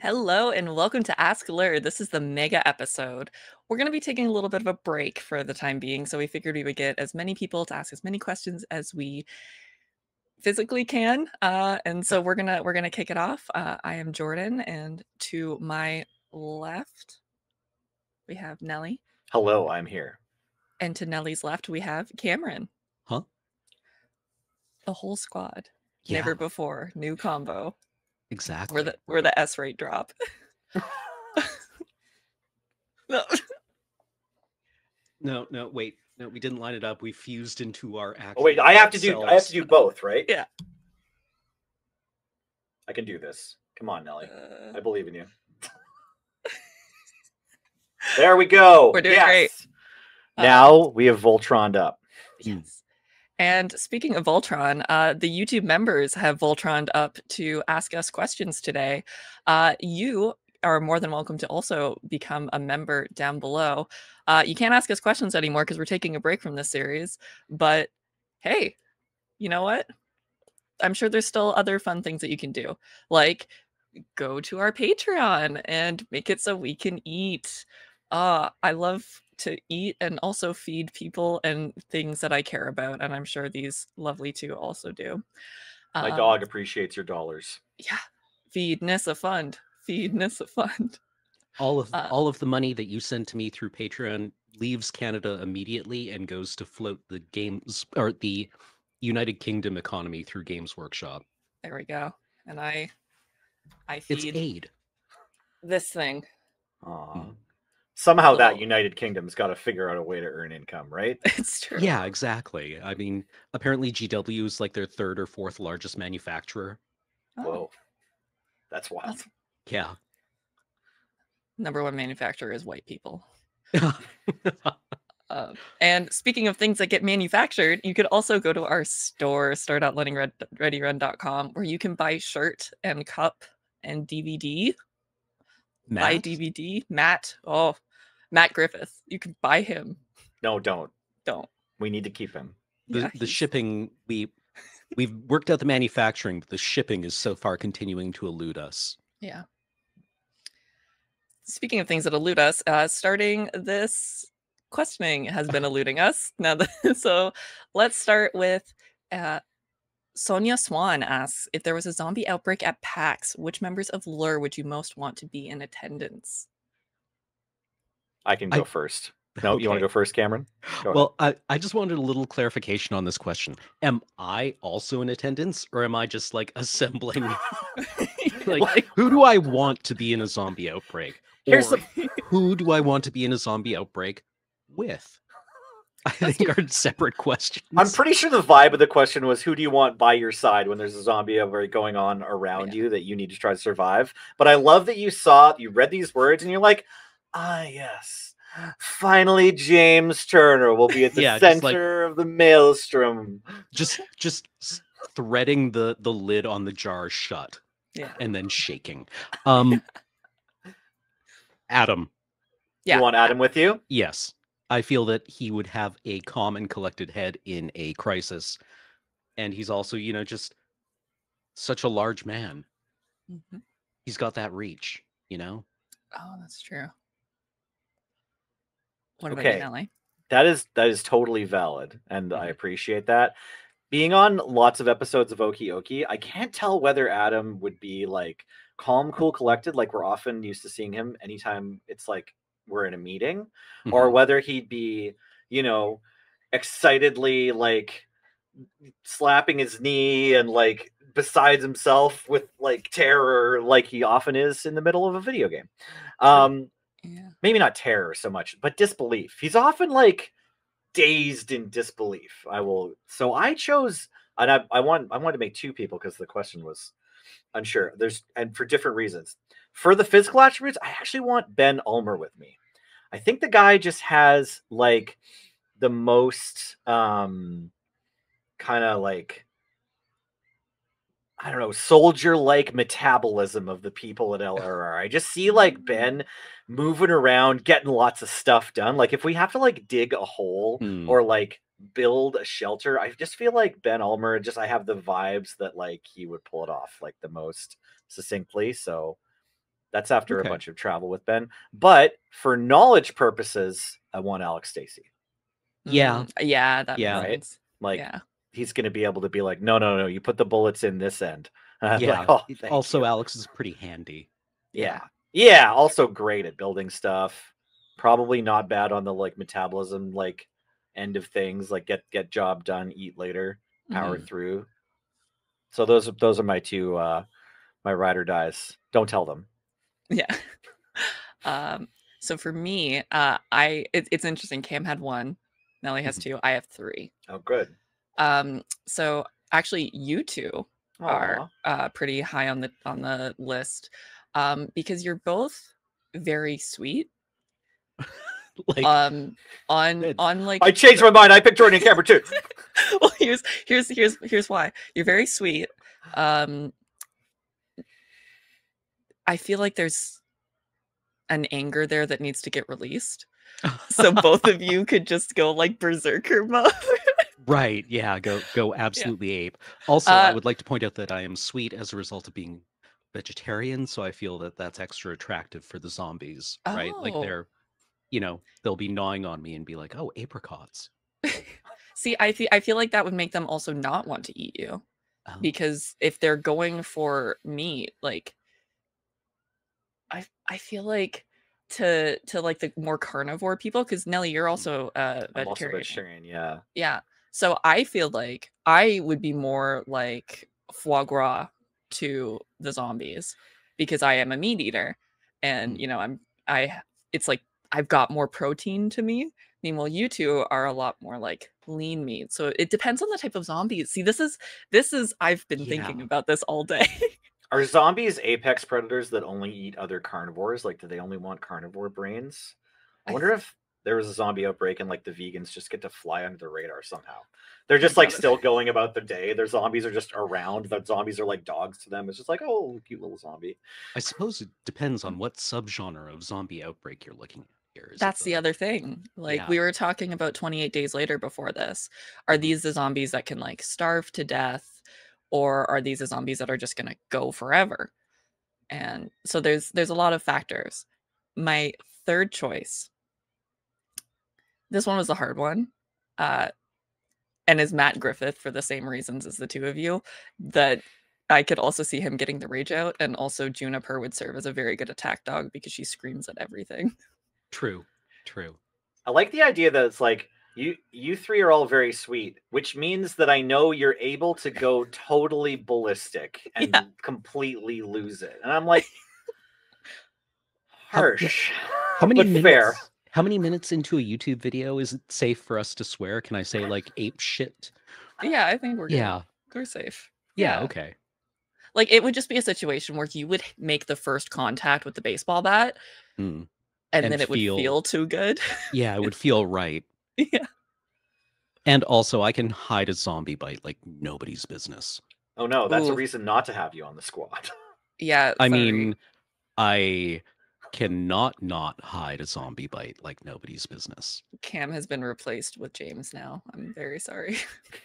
Hello and welcome to AskLRR. This is the mega episode. We're going to be taking a little bit of a break for the time being, so we figured we would get as many people to ask as many questions as we physically can. And so we're gonna kick it off. I am Jordynne, and to my left we have Nelly. Hello, I'm here. And to Nelly's left we have Cameron. Huh? The whole squad. Yeah. Never before, new combo. Exactly. We're the S rate drop. No. No, wait. No, we didn't line it up. We fused into our action. Oh, wait, I have to do both, right? Yeah. I can do this. Come on, Nelly. I believe in you. There we go. We're doing great. Now we have Voltroned up. Yes. And speaking of Voltron, the YouTube members have Voltroned up to ask us questions today. You are more than welcome to also become a member down below. You can't ask us questions anymore because we're taking a break from this series. But hey, you know what? I'm sure there's still other fun things that you can do. Like go to our Patreon and make it so we can eat. I love to eat and also feed people and things that I care about. And I'm sure these lovely two also do. My dog appreciates your dollars. Yeah. Feed Nissa Fund. Feed Nissa Fund. All of the money that you send to me through Patreon leaves Canada immediately and goes to float the games or the United Kingdom economy through Games Workshop. There we go. And I feed it's aid. This thing. Aww. Somehow that United Kingdom's got to figure out a way to earn income, right? It's true. Yeah, exactly. I mean, apparently GW is like their third or fourth largest manufacturer. Oh. Whoa. That's wild. That's... Yeah. Number one manufacturer is white people. And speaking of things that get manufactured, you could also go to our store, store.loadingreadyrun.com, where you can buy shirt and cup and DVD. Matt? Buy DVD. Matt. Oh. Matt Griffith. You can buy him. No, don't. Don't. We need to keep him. The shipping, we've worked out the manufacturing, but the shipping is so far continuing to elude us. Yeah. Speaking of things that elude us, starting this questioning has been eluding us. So let's start with Sonia Swan asks, if there was a zombie outbreak at PAX, which members of LRR would you most want to be in attendance? I can go first. No, okay. You want to go first, Cameron? Go ahead. I just wanted a little clarification on this question. Am I also in attendance, or am I just like assembling? like who do I want to be in a zombie outbreak? Here's the... Who do I want to be in a zombie outbreak with? I think are separate questions. I'm pretty sure the vibe of the question was, who do you want by your side when there's a zombie outbreak going on around you that you need to try to survive? But I love that you read these words and you're like, ah, yes. Finally, James Turner will be at the center of the maelstrom. Just threading the lid on the jar shut, and then shaking. Adam. Yeah. You want Adam with you? Yes. I feel that he would have a calm and collected head in a crisis. And he's also, you know, just such a large man. Mm-hmm. He's got that reach, you know? Oh, that's true. What about you, Nelly? That is totally valid, and I appreciate that. Being on lots of episodes of Okie Okie, I can't tell whether Adam would be like calm, cool, collected, like we're often used to seeing him anytime it's like we're in a meeting, or whether he'd be, you know, excitedly like slapping his knee and like besides himself with like terror, like he often is in the middle of a video game. Maybe not terror so much, but disbelief. He's often like dazed in disbelief. So I chose, and I wanted to make two people because the question was unsure. And for different reasons. For the physical attributes, I actually want Ben Ulmer with me. I think the guy just has like the most kind of like, I don't know, soldier-like metabolism of the people at LRR. I just see like Ben moving around, getting lots of stuff done. Like if we have to like dig a hole or like build a shelter. I just feel like Ben Ulmer, I have the vibes that like he would pull it off like the most succinctly. So that's after a bunch of travel with Ben. But for knowledge purposes, I want Alex Stacey. Yeah. Yeah. That makes sense. Like he's going to be able to be like, no, no, no, you put the bullets in this end. Yeah. Like, oh, also, Alex is pretty handy. Yeah. Yeah. Also great at building stuff. Probably not bad on the like metabolism, like end of things, like get job done, eat later, power through. So those are my two, my ride or dies. Don't tell them. Yeah. So for me, it's interesting. Cam had one, Nelly has two, I have three. Oh, good. So actually, you two are pretty high on the list, because you're both very sweet. Like, on like, I changed my mind. I picked Jordynne and Cameron too. Well, here's why. You're very sweet. I feel like there's an anger there that needs to get released. So both of you could just go like berserker mode. Right. Yeah. Go absolutely ape. Also, I would like to point out that I am sweet as a result of being vegetarian. So I feel that that's extra attractive for the zombies. Oh. Right. Like they're, you know, they'll be gnawing on me and be like, oh, apricots. See, I feel like that would make them also not want to eat you. Oh. Because if they're going for meat, like, I feel like to like the more carnivore people, because Nelly, you're also vegetarian. I'm also vegetarian, yeah. Yeah. So I feel like I would be more like foie gras to the zombies because I am a meat eater, and you know, it's like I've got more protein to me. Meanwhile, you two are a lot more like lean meat. So it depends on the type of zombies. See, this is I've been thinking about this all day. Are zombies apex predators that only eat other carnivores? Like, do they only want carnivore brains? I wonder if there was a zombie outbreak and like the vegans just get to fly under the radar somehow. They're just like still going about their day. Their zombies are just around. The zombies are like dogs to them. It's just like, oh, cute little zombie. I suppose it depends on what subgenre of zombie outbreak you're looking at here. That's the other thing. Like we were talking about 28 Days Later before this. Are these the zombies that can like starve to death? Or are these the zombies that are just going to go forever? And so there's a lot of factors. My third choice. This one was the hard one. And is Matt Griffith, for the same reasons as the two of you, that I could also see him getting the rage out. And also Juniper would serve as a very good attack dog because she screams at everything. True. True. I like the idea that it's like, You three are all very sweet, which means that I know you're able to go totally ballistic and completely lose it. And I'm like, harsh. How many minutes into a YouTube video is it safe for us to swear? Can I say like ape shit? Yeah, I think we're good. Yeah. We're safe. Yeah, okay. Like it would just be a situation where you would make the first contact with the baseball bat and then it would feel too good. Yeah, it would feel right. Yeah. And also I can hide a zombie bite like nobody's business. Oh no, that's a reason not to have you on the squad. Yeah. I mean, I cannot not hide a zombie bite like nobody's business. Cam has been replaced with James now. I'm very sorry.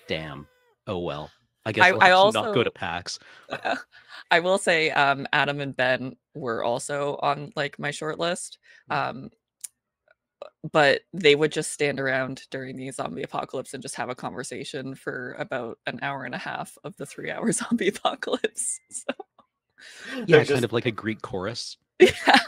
Damn. Oh well. I guess I'll not go to PAX. I will say Adam and Ben were also on like my short list. But they would just stand around during the zombie apocalypse and just have a conversation for about an hour and a half of the 3-hour zombie apocalypse. So. Yeah, they're kind of like a Greek chorus. Yeah.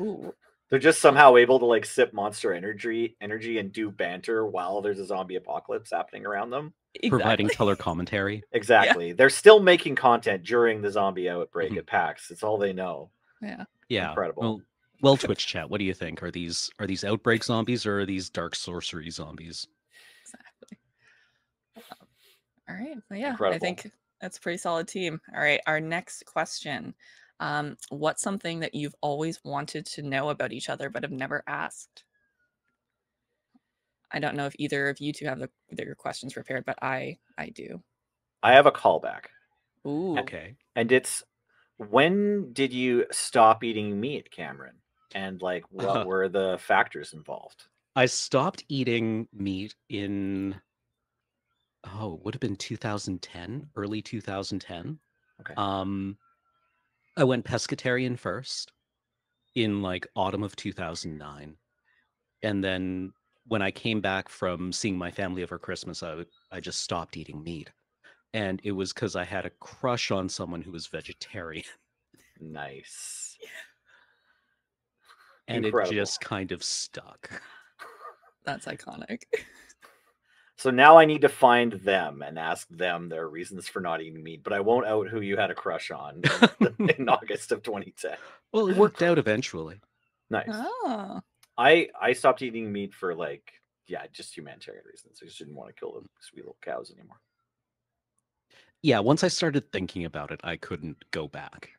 Ooh. They're just somehow able to like sip monster energy and do banter while there's a zombie apocalypse happening around them. Exactly. Providing color commentary. Exactly. Yeah. They're still making content during the zombie outbreak at PAX. It's all they know. Yeah. Yeah. Incredible. Well, Twitch chat, what do you think? Are these outbreak zombies or are these dark sorcery zombies? Exactly. All right. Well, yeah, incredible. I think that's a pretty solid team. All right. Our next question. What's something that you've always wanted to know about each other but have never asked? I don't know if either of you two have your questions prepared, but I do. I have a callback. Ooh. Okay. And it's, when did you stop eating meat, Cameron? And like, what were the factors involved? I stopped eating meat in oh, it would have been 2010, early 2010. Okay. I went pescatarian first in like autumn of 2009. And then when I came back from seeing my family over Christmas, I just stopped eating meat. And it was because I had a crush on someone who was vegetarian. Nice. And incredible. It just kind of stuck. That's iconic. So now I need to find them and ask them their reasons for not eating meat, but I won't out who you had a crush on in August of 2010. Well, it worked out eventually. Nice. Oh. I stopped eating meat for like, yeah, just humanitarian reasons. I just didn't want to kill the sweet little cows anymore. Yeah, once I started thinking about it, I couldn't go back.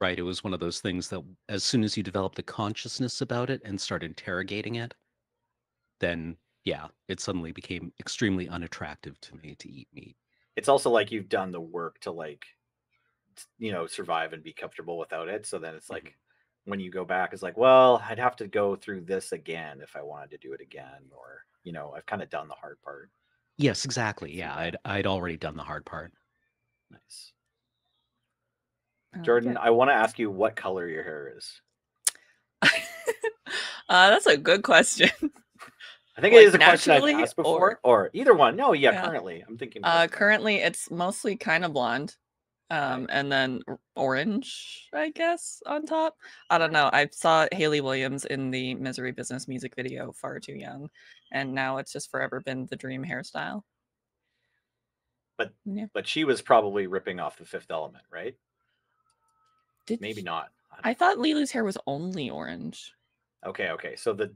Right? It was one of those things that as soon as you develop the consciousness about it and start interrogating it, then, yeah, it suddenly became extremely unattractive to me to eat meat. It's also like you've done the work to, like, you know, survive and be comfortable without it. So then it's like, when you go back, it's like, well, I'd have to go through this again if I wanted to do it again. Or, you know, I've kind of done the hard part. Yes, exactly. Yeah, I'd already done the hard part. Nice. Jordynne, I want to ask you what color your hair is. That's a good question. I think like it is a question I've asked before. Or either one. No, yeah, yeah. Currently. I'm thinking. Currently, it's mostly kind of blonde. And then orange, I guess, on top. I don't know. I saw Hayley Williams in the Misery Business music video far too young. And now it's just forever been the dream hairstyle. But yeah. But she was probably ripping off the Fifth Element, right? Maybe not. I thought Lilu's hair was only orange. Okay, okay. So the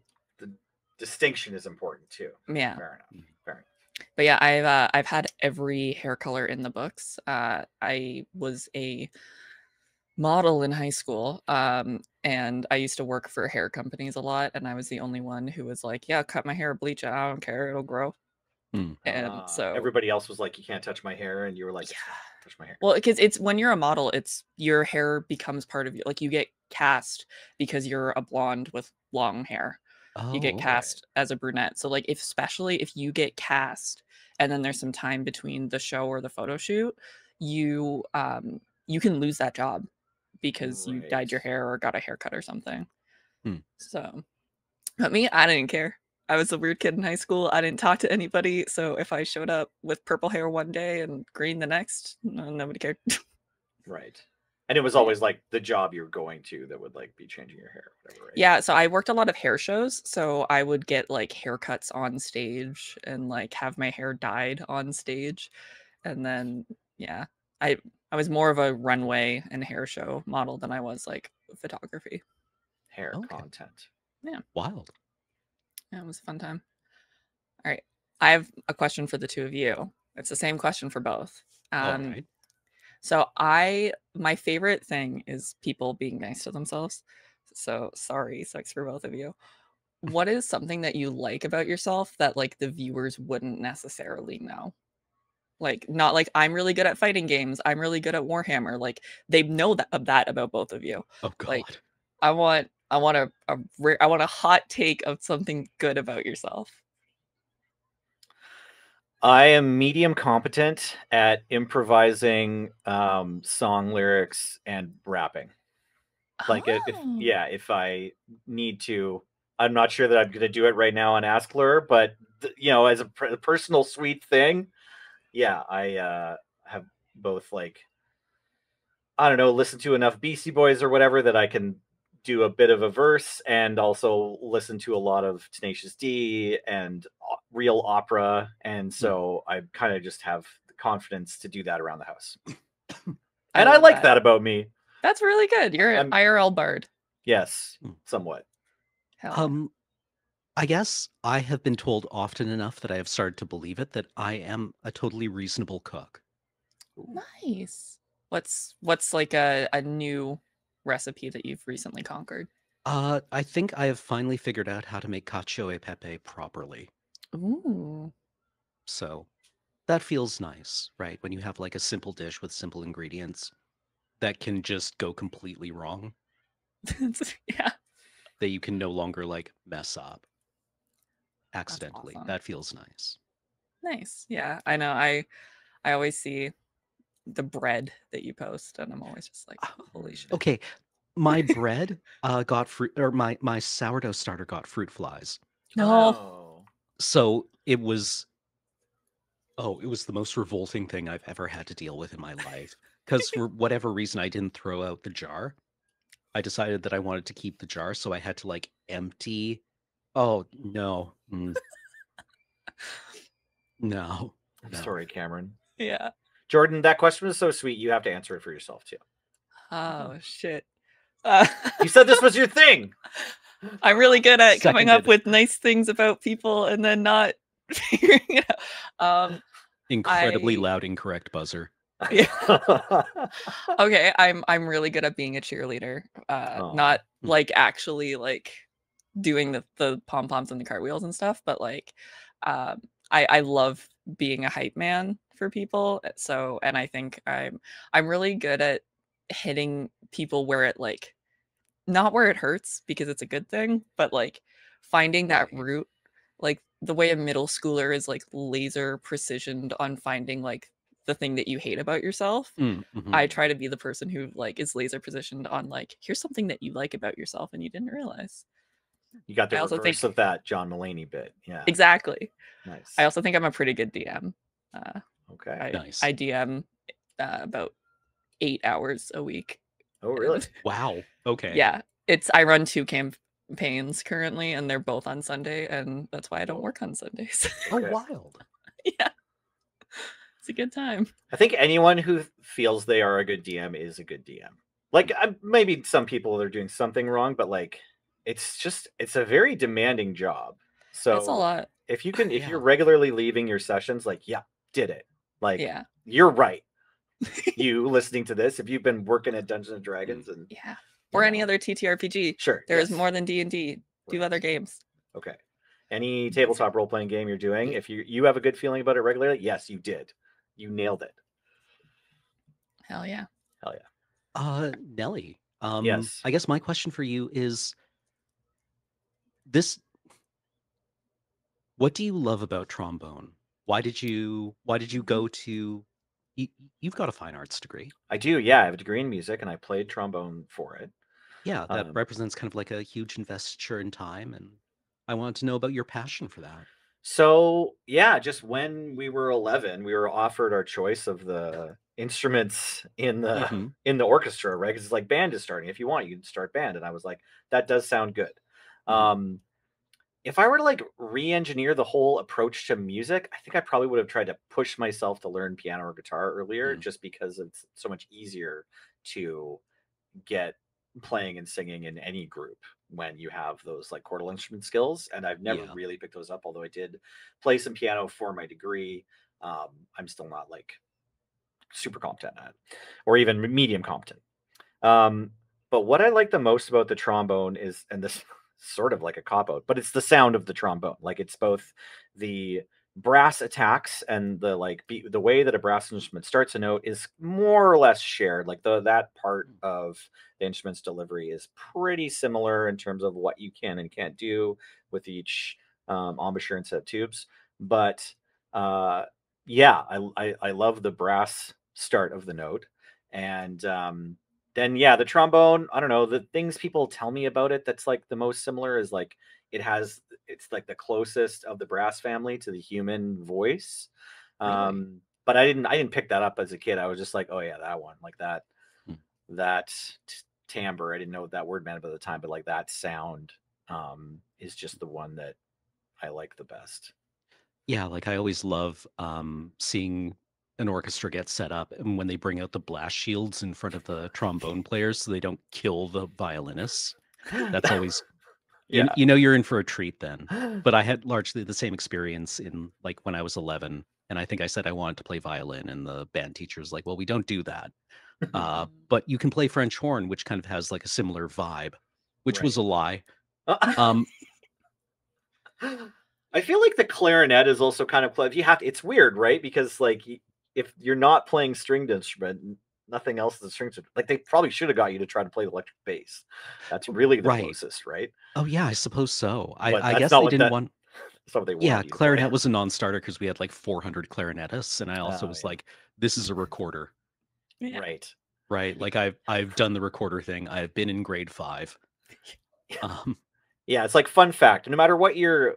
distinction is important too. Yeah. Fair enough. Fair enough. But yeah, I've had every hair color in the books. I was a model in high school, and I used to work for hair companies a lot, and I was the only one who was like, yeah, cut my hair, bleach it, I don't care, it'll grow. And so everybody else was like, you can't touch my hair, and you were like, yeah, touch my hair. Well, because it's when you're a model, it's your hair becomes part of you. Like you get cast because you're a blonde with long hair. Oh, you get cast as a brunette. So like, especially if you get cast and then there's some time between the show or the photo shoot, you you can lose that job because you dyed your hair or got a haircut or something. So, but me, I didn't care. I was a weird kid in high school. I didn't talk to anybody. So if I showed up with purple hair one day and green the next, nobody cared. Right. And it was always like the job you're going to that would like be changing your hair. Or whatever, right? Yeah. So I worked a lot of hair shows. So I would get like haircuts on stage and like have my hair dyed on stage. And then, yeah, I was more of a runway and hair show model than I was like photography. Hair content. Yeah. Wild. Yeah, it was a fun time. All right. I have a question for the two of you. It's the same question for both. All right. So my favorite thing is people being nice to themselves. So sorry, sucks for both of you. What is something that you like about yourself that like the viewers wouldn't necessarily know? Like not like I'm really good at fighting games. I'm really good at Warhammer. Like they know that about both of you. Oh God. Like I want a hot take of something good about yourself. I am medium competent at improvising song lyrics and rapping. Like, if I need to, I'm not sure that I'm going to do it right now on AskLRR, but you know, as a personal sweet thing, yeah, I have both like, I don't know, listen to enough Beastie Boys or whatever that I can do a bit of a verse, and also listen to a lot of Tenacious D and real opera, and so I kind of just have the confidence to do that around the house. And I like that about me. That's really good. You're an IRL bard. Yes, somewhat. I guess I have been told often enough that I have started to believe it that I am a totally reasonable cook. Nice. What's like a new recipe that you've recently conquered? I think I have finally figured out how to make cacio e pepe properly. Ooh. So that feels nice, right? When you have like a simple dish with simple ingredients that can just go completely wrong. Yeah. That you can no longer like mess up accidentally. Awesome. That feels nice. Nice. Yeah, I know. I always see the bread that you post, and I'm always just like, holy shit. Okay, my bread got fruit, or my sourdough starter got fruit flies. No. So it was, it was the most revolting thing I've ever had to deal with in my life. Because for whatever reason, I didn't throw out the jar. I decided that I wanted to keep the jar, so I had to like empty. Oh no. No. I'm sorry, Cameron. Yeah. Jordynne, that question was so sweet. You have to answer it for yourself too. Oh shit. You said this was your thing. I'm really good at coming up with nice things about people and then not figuring it out. Incredibly loud, incorrect buzzer. Yeah. Okay, I'm really good at being a cheerleader. Not like actually like doing the pom-poms and the cartwheels and stuff, but like I love being a hype man for people. So, and I think I'm really good at hitting people where it like, not where it hurts, because it's a good thing, but like finding that root, like the way a middle schooler is like laser precisioned on finding like the thing that you hate about yourself. I try to be the person who like is laser positioned on like, here's something that you like about yourself and you didn't realize. You got the reverse of that John Mulaney bit. Yeah, exactly. Nice. I also think I'm a pretty good DM. Okay. Nice. I DM about 8 hours a week. Oh, really? And, wow. Okay. Yeah. I run 2 campaigns currently, and they're both on Sunday, and that's why I don't work on Sundays. Oh, wild. Yeah. It's a good time. I think anyone who feels they are a good DM is a good DM. Like, maybe some people are doing something wrong, but like, it's just, it's a very demanding job. So it's a lot. If you can, if you're regularly leaving your sessions, like, did it. Like, you're right. You listening to this, if you've been working at Dungeons and Dragons and or any other TTRPG, sure, there is more than D&D. Do other games. Okay. Any tabletop role-playing game you're doing, if you have a good feeling about it regularly, yes, you did. You nailed it. Hell yeah. Hell yeah. Nelly. Yes. I guess my question for you is this: what do you love about trombone? Why did you go to, you've got a fine arts degree. I do, yeah. I have a degree in music and I played trombone for it. Yeah, that represents kind of like a huge investiture in time, and I wanted to know about your passion for that. So yeah, just when we were 11, we were offered our choice of the instruments in the orchestra, right? Because it's like, band is starting. If you want, you can start band. And I was like, that does sound good. If I were to like re-engineer the whole approach to music, I think I probably would have tried to push myself to learn piano or guitar earlier, just because it's so much easier to get playing and singing in any group when you have those like chordal instrument skills. And I've never really picked those up, although I did play some piano for my degree. I'm still not like super competent at it, or even medium competent. But what I like the most about the trombone is, and this sort of like a cop-out, but it's the sound of the trombone. Like, it's both the brass attacks and the like the way that a brass instrument starts a note is more or less shared. Like, that part of the instrument's delivery is pretty similar in terms of what you can and can't do with each embouchure and set of tubes. But yeah, I love the brass start of the note. And then, yeah, the trombone, I don't know, the things people tell me about it that's like the most similar is like, it's like the closest of the brass family to the human voice. Really? But I didn't pick that up as a kid. I was just like, oh yeah, that one, like that, that timbre. I didn't know what that word meant at the time, but like that sound is just the one that I like the best. Yeah. Like, I always love seeing an orchestra gets set up, and when they bring out the blast shields in front of the trombone players so they don't kill the violinists, that's always you know you're in for a treat then. But I had largely the same experience in like when I was 11, and I think I said I wanted to play violin, and the band teacher was like, well, we don't do that, but you can play French horn, which kind of has like a similar vibe, which was a lie. I feel like the clarinet is also kind of clever. You have to, it's weird, right? Because like, if you're not playing stringed instrument, nothing else is a stringed instrument. Like, they probably should have got you to try to play the electric bass. That's really the closest, right? Oh yeah, I suppose so. I guess they didn't want. something. Yeah, clarinet was a non-starter because we had like 400 clarinetists, and I also was like, this is a recorder. Yeah. Right. Like I've done the recorder thing. I've been in grade 5. Yeah, it's like fun fact. No matter what your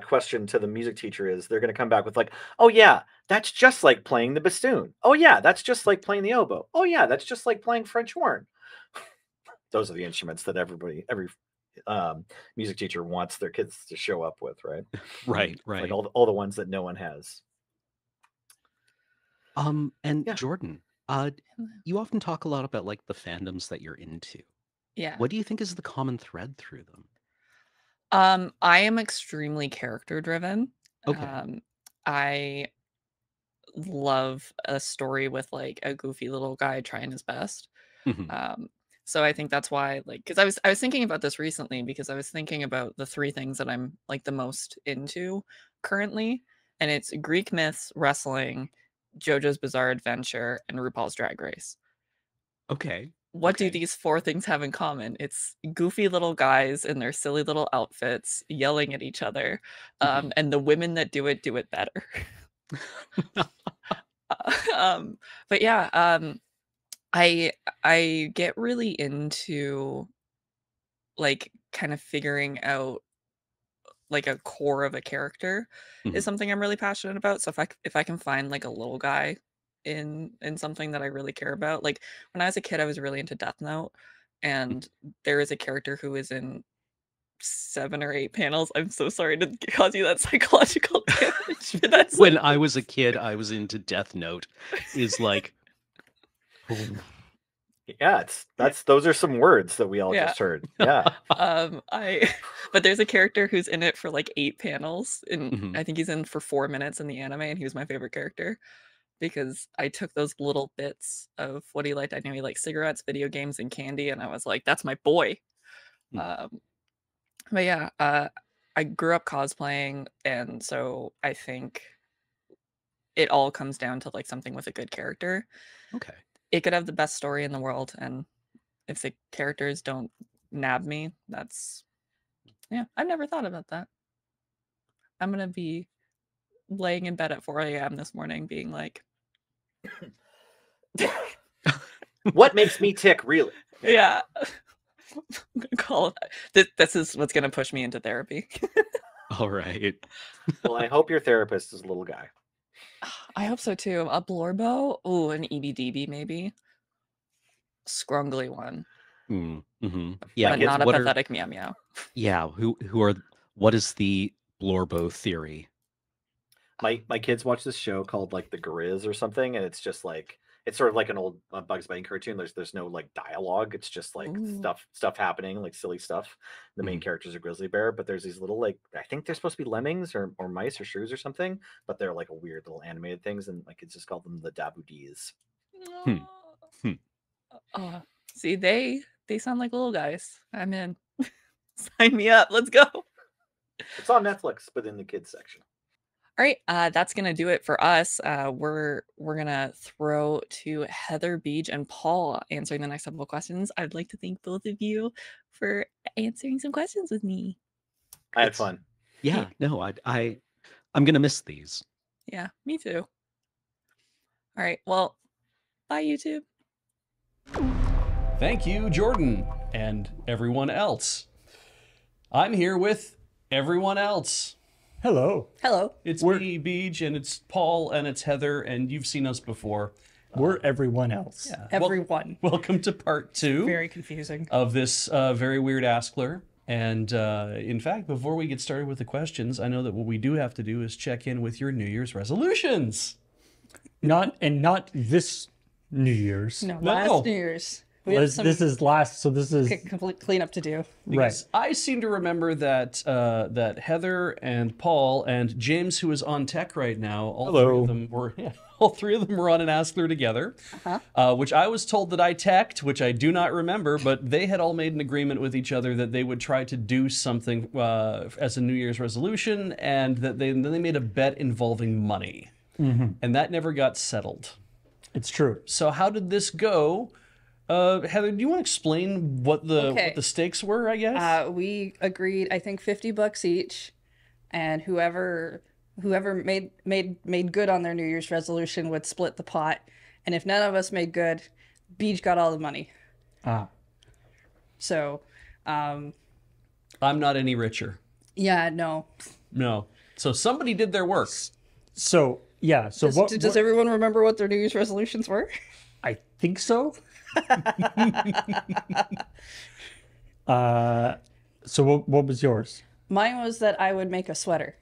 question to the music teacher is, they're going to come back with like, oh yeah, that's just like playing the bassoon. Oh yeah, that's just like playing the oboe. Oh yeah, that's just like playing French horn. Those are the instruments that every music teacher wants their kids to show up with, right? Right. Like all the ones that no one has. Jordynne, you often talk a lot about like the fandoms that you're into. Yeah. What do you think is the common thread through them? I am extremely character driven. Okay. I love a story with like a goofy little guy trying his best. Mm-hmm. So I think that's why, like, because I was thinking about this recently, because I was thinking about the 3 things that I'm like the most into currently, and it's Greek myths, wrestling, JoJo's Bizarre Adventure, and RuPaul's Drag Race. Okay. What do these 4 things have in common? It's goofy little guys in their silly little outfits yelling at each other, and the women that do it better. But yeah, I get really into like kind of figuring out like a core of a character is something I'm really passionate about. So if I can find like a little guy in something that I really care about, like when I was a kid, I was really into Death Note, and there is a character who is in 7 or 8 panels. I'm so sorry to cause you that psychological damage. But that's when I was a kid, I was into Death Note. Is like, yeah, those are some words that we all just heard. Yeah. But there's a character who's in it for like 8 panels, and I think he's in for 4 minutes in the anime, and he was my favorite character, because I took those little bits of what he liked. I knew he liked cigarettes, video games, and candy, and I was like, that's my boy. But yeah, I grew up cosplaying, and so I think it all comes down to like something with a good character. Okay. It could have the best story in the world, and if the characters don't nab me, I've never thought about that. I'm going to be laying in bed at 4 a.m. this morning being like, what makes me tick, really? Yeah. I'm gonna call it. This is what's gonna push me into therapy. All right. Well, I hope your therapist is a little guy. I hope so too. A blorbo? Oh, an EBDB maybe. Scrungly one. Yeah, but not a pathetic meow meow. Yeah. What is the blorbo theory? My kids watch this show called like The Grizz or something, and it's just like, it's sort of like an old Bugs Bunny cartoon. There's no like dialogue. It's just like stuff happening, like silly stuff. The main characters are Grizzly Bear, but there's these little, like, I think they're supposed to be lemmings or mice or shrews or something, but they're like a weird little animated things, and my kids just call them the Dabudees. See, they sound like little guys. I'm in. Sign me up. Let's go. It's on Netflix, but in the kids section. All right, that's going to do it for us. We're going to throw to Heather, Beach, and Paul answering the next couple of questions. I'd like to thank both of you for answering some questions with me. I had fun. Yeah, no, I'm going to miss these. Yeah, me too. All right, well, bye, YouTube. Thank you, Jordynne, and everyone else. I'm here with everyone else. Hello. Hello. It's me, Beej, and it's Paul, and it's Heather, and you've seen us before. We're everyone else. Yeah. Everyone. Well, welcome to part 2. Very confusing. Of this very weird AskLR. And in fact, before we get started with the questions, I know that what we do have to do is check in with your New Year's resolutions. Not this New Year's. No, last New Year's. This is last, so this is complete cleanup to do. Right. I seem to remember that that Heather and Paul and James, who is on tech right now, all three of them were on an AskLR together, which I was told that I teched, which I do not remember, but they had all made an agreement with each other that they would try to do something as a New Year's resolution, and that then they made a bet involving money, and that never got settled. It's true. So how did this go? Heather, do you want to explain what the stakes were, I guess? We agreed, I think, $50 each and whoever made good on their New Year's resolution would split the pot. And if none of us made good, Beach got all the money. Ah. So, I'm not any richer. Yeah, no. No. So somebody did their work. So, yeah. So does everyone remember what their New Year's resolutions were? I think so. So what was yours? Mine was that I would make a sweater.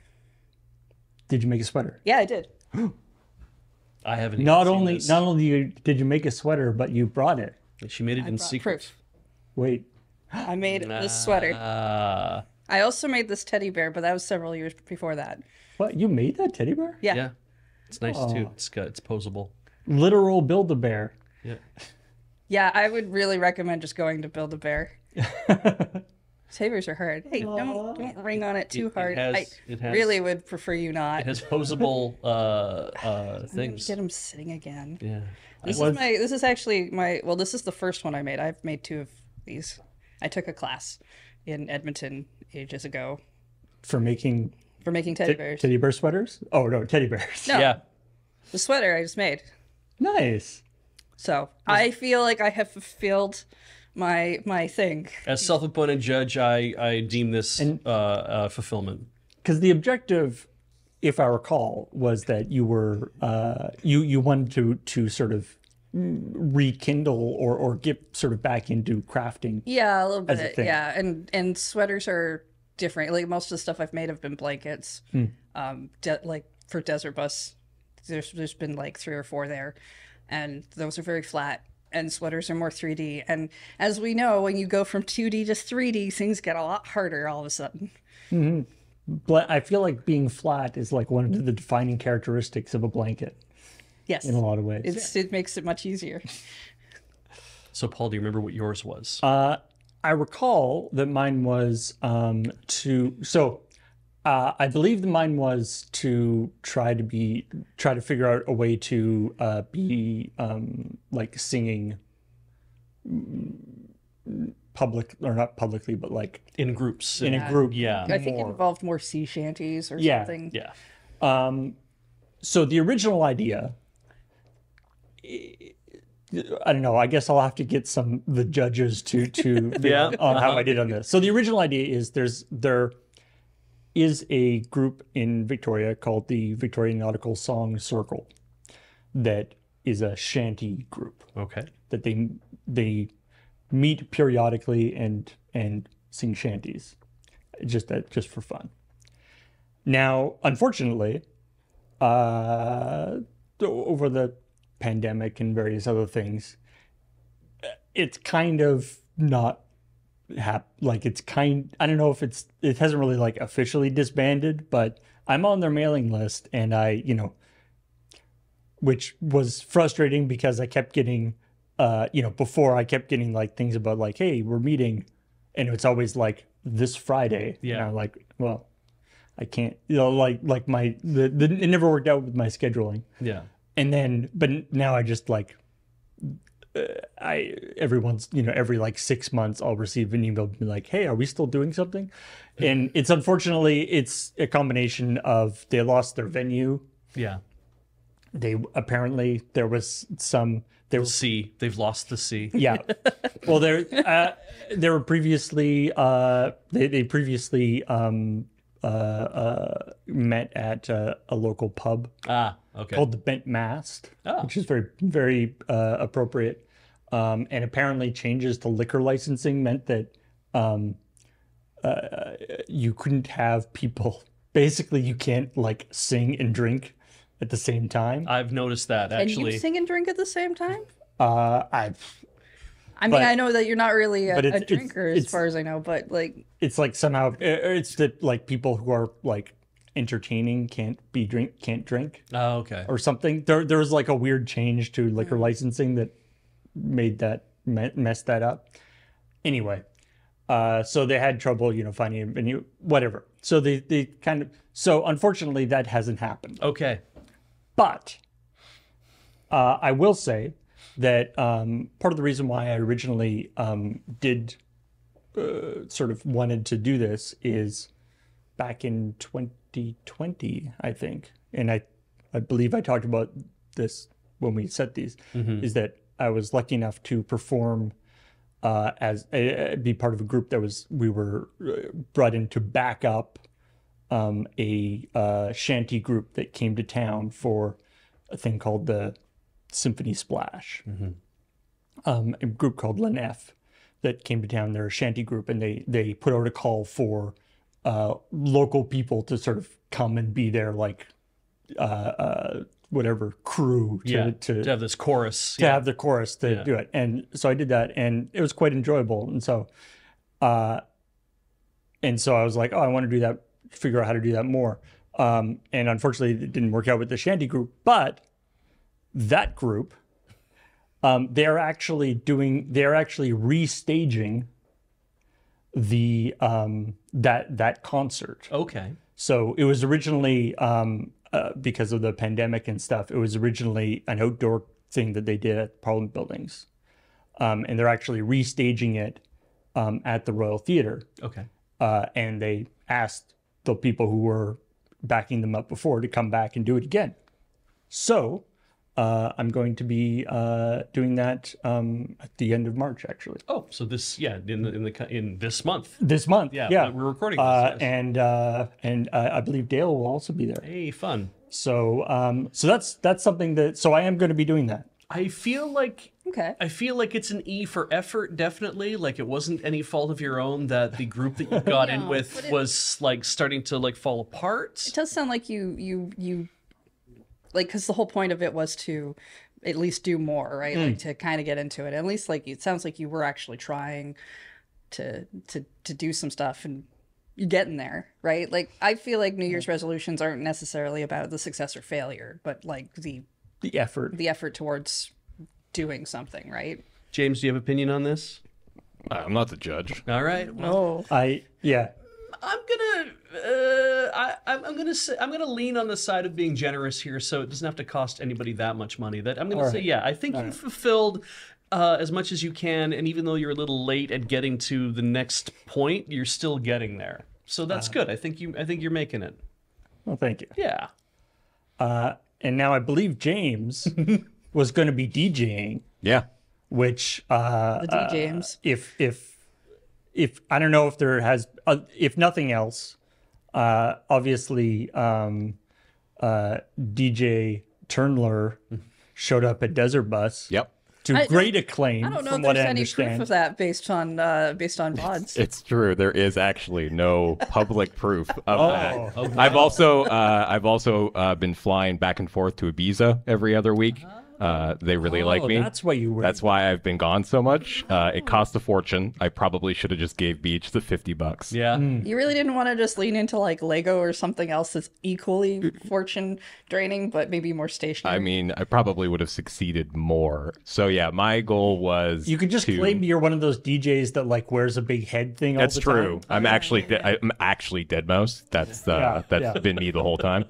Did you make a sweater? Yeah, I did. I haven't even seen this. Not only did you make a sweater, but you brought it. She made it in secret. Proof. Wait. I made this sweater. I also made this teddy bear, but that was several years before that. What? You made that teddy bear? Yeah. Yeah. It's nice, too. It's posable. Literal Build-A-Bear. Yeah. Yeah, I would really recommend just going to Build-A-Bear. Sabers are hard. Hey, don't ring on it too hard. I really would prefer you not. It has posable things. Get him sitting again. Yeah. This is the first one I made. I've made two of these. I took a class in Edmonton ages ago. For making teddy bears. Teddy bear sweaters? Oh no, teddy bears. No. Yeah. The sweater I just made. Nice. So I feel like I have fulfilled my thing. As self-appointed judge, I deem this fulfillment. Because the objective, if I recall, was that you were you wanted to sort of rekindle or get sort of back into crafting. Yeah, a little bit. Yeah, and sweaters are different. Like most of the stuff I've made have been blankets. Hmm. Like for Desert Bus, there's been like 3 or 4 there, and those are very flat. And sweaters are more 3D. And as we know, when you go from 2D to 3D, things get a lot harder all of a sudden. Mm-hmm. But I feel like being flat is like one of the defining characteristics of a blanket. Yes. In a lot of ways. It makes it much easier. So, Paul, do you remember what yours was? I recall that mine was I believe that mine was to try to figure out a way to be like singing not publicly, but in groups. In a group. Yeah. I think it involved more sea shanties or something. Yeah. So the original idea, I don't know, I guess I'll have to get the judges to yeah. on how I did on this. So the original idea is there is a group in Victoria called the Victorian Nautical Song Circle that is a shanty group. Okay. That they meet periodically and sing shanties, just for fun. Now, unfortunately, over the pandemic and various other things, it's kind of not I don't know if it hasn't really like officially disbanded, but I'm on their mailing list, and which was frustrating because I kept getting before I kept getting like things about like, hey, we're meeting, and it's always like this Friday. Yeah. And I'm like, well, I can't, like it never worked out with my scheduling. Yeah. And then but now I just like every like 6 months I'll receive an email and be like, hey, are we still doing something? And it's unfortunately, it's a combination of they lost their venue. Yeah. They apparently they've lost the sea. Yeah. Well, they were previously met at a local pub. Ah. Okay. Called the Bent Mast, which is very, very appropriate. And apparently changes to liquor licensing meant that you couldn't have people. Basically, you can't like sing and drink at the same time. I've noticed that, actually. And you sing and drink at the same time? I know that you're not really a drinker as far as I know, but like. It's like somehow, it's that like people who are like entertaining can't drink. Oh, okay. Or something. There was like a weird change to liquor licensing that made that messed that up. Anyway, so they had trouble, finding a venue, whatever. So so unfortunately that hasn't happened. Okay. But I will say that part of the reason why I originally wanted to do this is back in 2020, I think, and I believe I talked about this when we set these, mm-hmm. is that I was lucky enough to perform be part of a group that we were brought in to back up a shanty group that came to town for a thing called the Symphony Splash. Mm-hmm. A group called Lenef that came to town. They're a shanty group, and they put out a call for local people to sort of come and be there, like whatever crew to have this chorus, to have the chorus to do it. And so I did that, and it was quite enjoyable. And so I was like, oh, I want to do that, figure out how to do that more. And unfortunately, it didn't work out with the shanty group, but that group, they're actually restaging the that concert. Okay. So it was originally, because of the pandemic and stuff, it was originally an outdoor thing that they did at Parliament buildings. And they're actually restaging it at the Royal Theatre. Okay. And they asked the people who were backing them up before to come back and do it again. So I'm going to be doing that at the end of March, actually. Oh, so this, in this month. This month, yeah. We're recording this. Yes. And I believe Dale will also be there. Hey, fun. So that's something that. So I am going to be doing that. I feel like. Okay. I feel like it's an E for effort, definitely. Like it wasn't any fault of your own that the group that you got in with was like starting to like fall apart. It does sound like you. Like, because the whole point of it was to at least do more, right? Mm. Like to kind of get into it. At least, like, it sounds like you were actually trying to do some stuff and you're getting there, right? Like, I feel like New Year's resolutions aren't necessarily about the success or failure, but like the effort, towards doing something, right? James, do you have an opinion on this? I'm not the judge. All right. Well, I'm gonna lean on the side of being generous here, so it doesn't have to cost anybody that much money. That I'm gonna say, yeah, I think you fulfilled as much as you can, and even though you're a little late at getting to the next point, you're still getting there. So that's good. I think you're making it. Well, thank you. Yeah. And now I believe James was going to be DJing. Yeah. Which the D James. If I don't know if there has, if nothing else, obviously DJ Turner showed up at Desert Bus. Yep. To great acclaim. I don't know from if there's any proof of that based on VODs. It's true. There is actually no public proof of that. Oh, wow. I've also been flying back and forth to Ibiza every other week. Uh-huh. They really like me. That's why you were. That's why I've been gone so much. It cost a fortune. I probably should have just gave Beach the $50. Yeah. Mm. You really didn't want to just lean into like Lego or something else that's equally fortune draining, but maybe more stationary. I mean, I probably would have succeeded more. So yeah, my goal was. You could just claim you're one of those DJs that like wears a big head thing. That's all the true. Time. I'm actually Deadmau5. That's been me the whole time.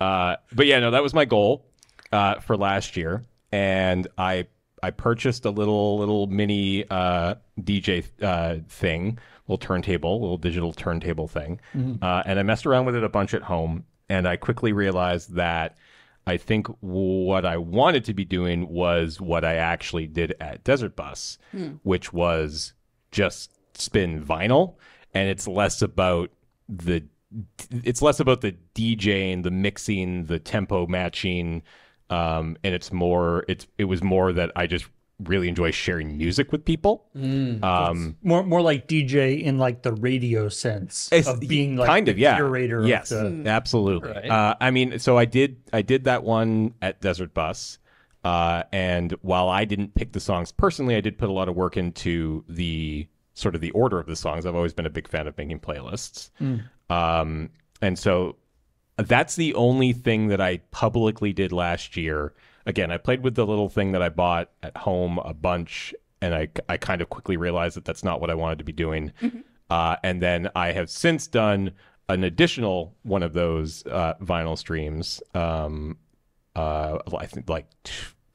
But yeah, no, that was my goal. For last year, and I purchased a little mini DJ thing, little digital turntable thing, mm-hmm. And I messed around with it a bunch at home, and I quickly realized that I think what I wanted to be doing was what I actually did at Desert Bus, which was just spin vinyl, and it's less about the DJing, the mixing, the tempo matching. And it was more that I just really enjoy sharing music with people. Mm, more like DJ in like the radio sense of being like kind of curator. Yes, of absolutely. Right. I mean, so I did that one at Desert Bus, and while I didn't pick the songs personally, I did put a lot of work into the sort of the order of the songs. I've always been a big fan of making playlists, and so. That's the only thing that I publicly did last year. Again, I played with the little thing that I bought at home a bunch, and I kind of quickly realized that that's not what I wanted to be doing. Mm-hmm. And then I have since done an additional one of those vinyl streams. I think like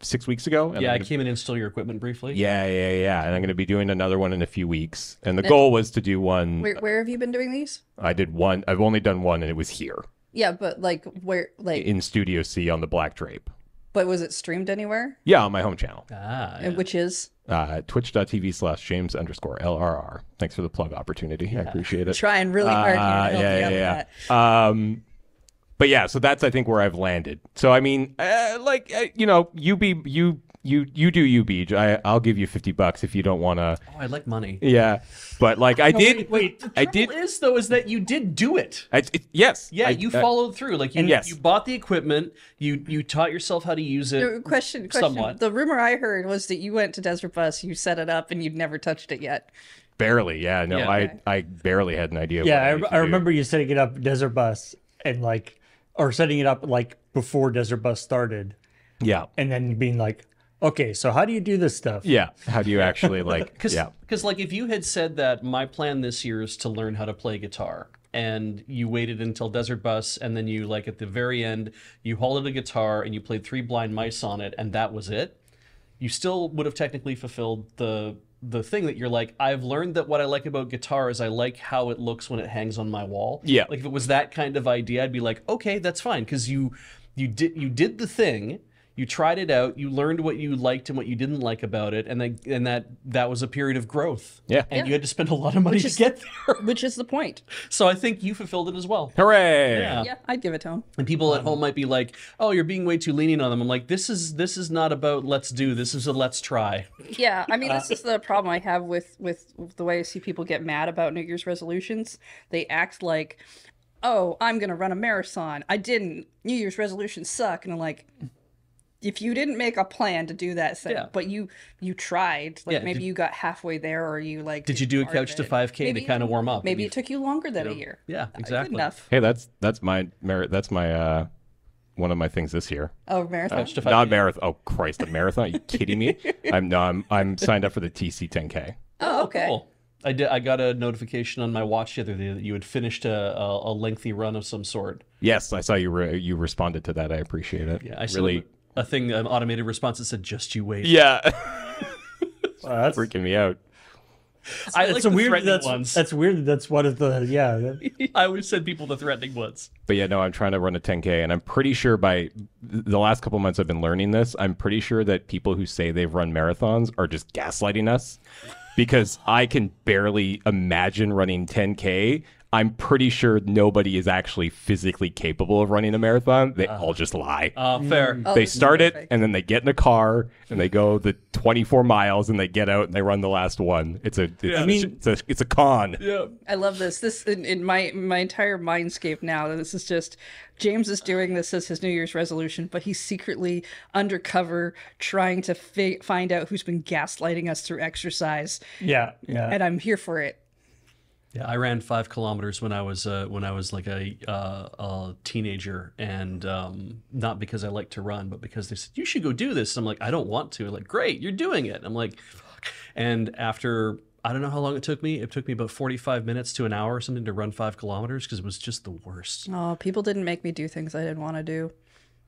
6 weeks ago. And yeah, I came in and stole your equipment briefly. Yeah. And I'm going to be doing another one in a few weeks. And the goal was to do one. Where have you been doing these? I did one. I've only done one, and it was here. Yeah, but like where? Like in Studio C on the Black Drape. But was it streamed anywhere? Yeah, on my home channel. Ah, yeah. Whiwhich is? Twitch.tv/James_LRR. Thanks for the plug opportunity. Yeah. I appreciate it. Trying really hard here to help you out with that. But yeah, so that's, I think, where I've landed. So, I mean, you know, you do you, Beej. I'll give you $50 if you don't want to. Oh, I like money. Yeah. But like I did. Wait, the trouble is, though, is that you did do it. Yes. Yeah. You followed through. Like you bought the equipment. You taught yourself how to use it. Question. Somewhat. The rumor I heard was that you went to Desert Bus, you set it up, and you'd never touched it yet. Barely. Yeah. No, yeah, okay. I barely had an idea. Yeah. I remember you setting it up, Desert Bus, and like. Or setting it up like before Desert Bus started. Yeah. And then being like, okay, so how do you do this stuff? Yeah. How do you actually like, Because like if you had said that my plan this year is to learn how to play guitar and you waited until Desert Bus and then you like at the very end, you hauled a guitar and you played Three Blind Mice on it and that was it. You still would have technically fulfilled the thing that you're like, I've learned that what I like about guitar is I like how it looks when it hangs on my wall. Yeah. Like if it was that kind of idea, I'd be like, okay, that's fine. Because you did the thing, you tried it out, you learned what you liked and what you didn't like about it, and that was a period of growth. Yeah. And you had to spend a lot of money to get there. Which is the point. So I think you fulfilled it as well. Hooray. Yeah, I'd give it to him. And people at home might be like, oh, you're being way too lenient on them. I'm like, this is not about let's do, this is a let's try. Yeah, I mean this is the problem I have with the way I see people get mad about New Year's resolutions. They act like, oh, I'm gonna run a marathon. I didn't. New Year's resolutions suck, and I'm like, if you didn't make a plan to do that thing, but you tried, like maybe you got halfway there, or you like did you do a couch to 5K to kind of warm up? Maybe it took you longer than a year. Yeah, exactly. Good enough. Hey, that's my one of my things this year. Oh, marathon. Couch to 5K. Not marathon. Oh Christ, a marathon? Are you kidding me? I'm signed up for the TC 10K. Oh, okay. Cool. I got a notification on my watch the other day that you had finished a lengthy run of some sort. Yes, I saw you. You responded to that. I appreciate it. Yeah, I really. A thing, an automated response that said, just you wait. Yeah. Wow, that's freaking me out. That's weird. That's one of the, yeah. I always send people the threatening ones. But yeah, no, I'm trying to run a 10K, and I'm pretty sure by the last couple months I've been learning this, I'm pretty sure that people who say they've run marathons are just gaslighting us because I can barely imagine running 10K. I'm pretty sure nobody is actually physically capable of running a marathon. They all just lie. Fair. Oh, they start it, and then they get in a car, and they go the 24 miles, and they get out, and they run the last one. It's a con. Yeah. I love this. This in my entire mindscape now. This is just James is doing this as his New Year's resolution, but he's secretly undercover trying to find out who's been gaslighting us through exercise. Yeah. And I'm here for it. Yeah, I ran 5 kilometers when I was like a teenager, and not because I like to run, but because they said you should go do this. And I'm like, I don't want to. They're like, great, you're doing it. And I'm like, fuck. And after I don't know how long it took me. It took me about 45 minutes to an hour or something to run 5 kilometers because it was just the worst. Oh, people didn't make me do things I didn't want to do,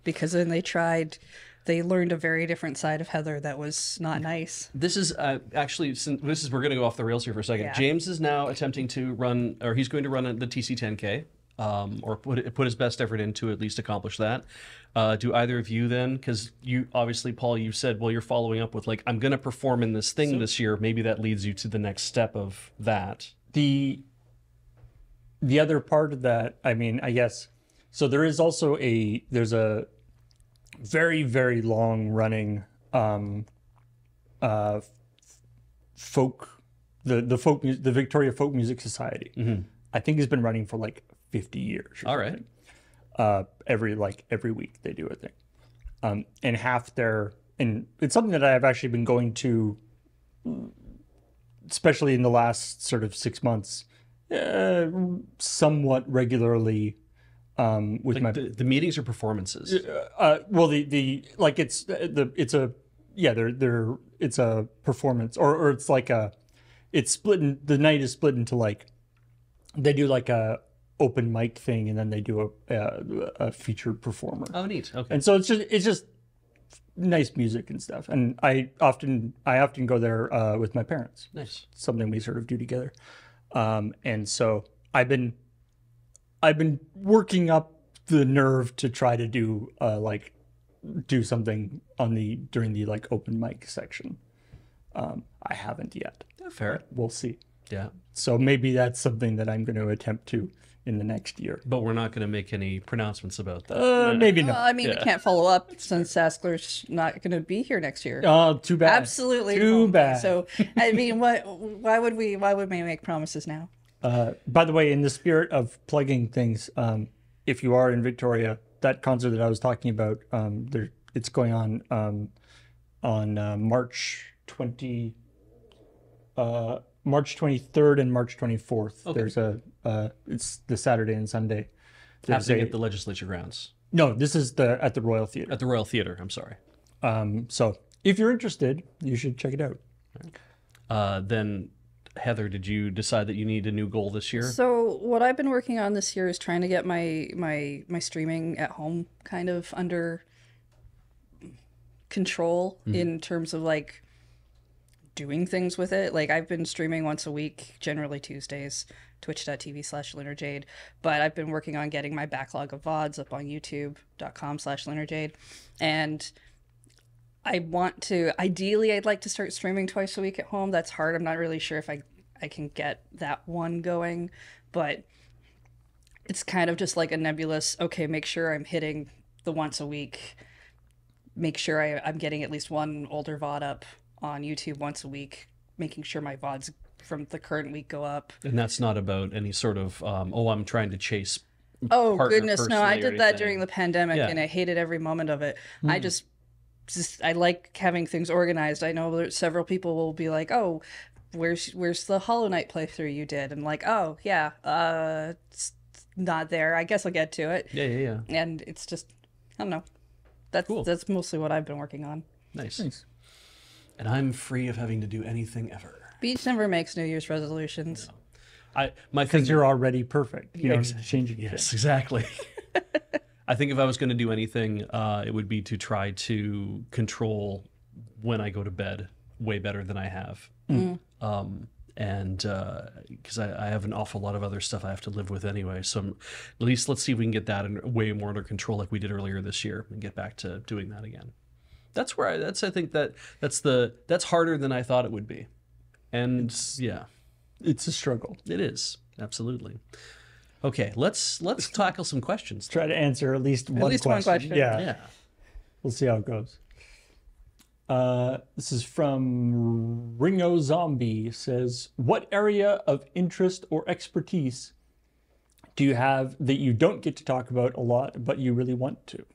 because then they tried. They learned a very different side of Heather that was not nice. This is actually, we're going to go off the rails here for a second. Yeah. James is now attempting to run, or he's going to run the TC 10K, or put his best effort in to at least accomplish that. Do either of you then, because you obviously, Paul, you said, well, you're following up with like, I'm going to perform in this thing this year. Maybe that leads you to the next step of that. The other part of that, I mean, I guess, so there is also there's a very, very long running folk, the Victoria Folk Music Society. Mm-hmm. I think has been running for like 50 years. All right. Every week they do a thing. And it's something that I've actually been going to, especially in the last sort of 6 months, somewhat regularly. With like my the meetings or performances. Well, the like it's a performance or it's like it's split. The night is split into like they do like a open mic thing and then they do a featured performer. Oh, neat. Okay. And so it's just nice music and stuff. And I often go there with my parents. Nice. It's something we sort of do together. And so I've been working up the nerve to try to do like do something on the during the like open mic section. I haven't yet. Yeah, fair. We'll see. Yeah. So maybe that's something that I'm going to attempt to in the next year. But we're not going to make any pronouncements about that. Maybe not. I mean, yeah. We can't follow up since Askler's not going to be here next year. Oh, too bad. Absolutely. Too bad. So, I mean, what? Why would we make promises now? By the way, in the spirit of plugging things, if you are in Victoria, that concert that I was talking about, it's going on March 23rd and March 24th. Okay. There's it's the Saturday and Sunday. Happening at the Legislature grounds. No, this is at the Royal Theatre. At the Royal Theatre, I'm sorry. So if you're interested, you should check it out. Then, Heather, did you decide that you need a new goal this year? So what I've been working on this year is trying to get my streaming at home kind of under control in terms of like doing things with it. Like I've been streaming once a week, generally Tuesdays, twitch.tv/LunarJade, but I've been working on getting my backlog of VODs up on youtube.com/LunarJade. And I want to, ideally, I'd like to start streaming twice a week at home. That's hard. I'm not really sure if I can get that one going, but it's kind of just like a nebulous, okay, make sure I'm hitting the once a week, make sure I'm getting at least one older VOD up on YouTube once a week, making sure my VODs from the current week go up. And that's not about any sort of, I'm trying to chase partner goodness, no, I did anything. That during the pandemic, yeah. And I hated every moment of it. I just, I like having things organized. I know several people will be like, oh, where's the Hollow Knight playthrough you did? And like, oh, yeah, it's not there. I guess I'll get to it. Yeah. And it's just, I don't know. That's mostly what I've been working on. Nice. And I'm free of having to do anything ever. Beach never makes New Year's resolutions. No. Because you're already perfect. You know, changing. Yes, exactly. I think if I was going to do anything, it would be to try to control when I go to bed way better than I have. And because I have an awful lot of other stuff I have to live with anyway. So at least let's see if we can get that way more under control like we did earlier this year and get back to doing that again. I think that's harder than I thought it would be. And it's a struggle. It is. Absolutely. Okay. Let's tackle some questions. Try to answer at least one question. Yeah. We'll see how it goes. This is from Ringo Zombie. Says, what area of interest or expertise do you have that you don't get to talk about a lot, but you really want to?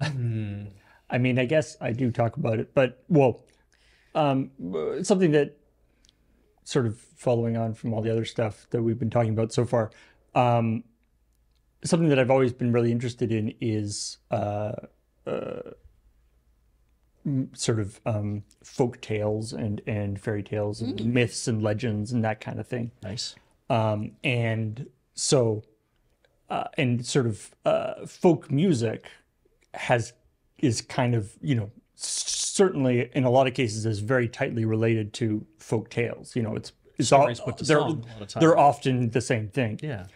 I mean, I guess I do talk about it, but something that sort of following on from all the other stuff that we've been talking about so far, something that I've always been really interested in is folk tales and fairy tales and myths and legends and that kind of thing. Nice. And folk music is kind of, certainly in a lot of cases is very tightly related to folk tales. It's all, they're often the same thing. Yeah.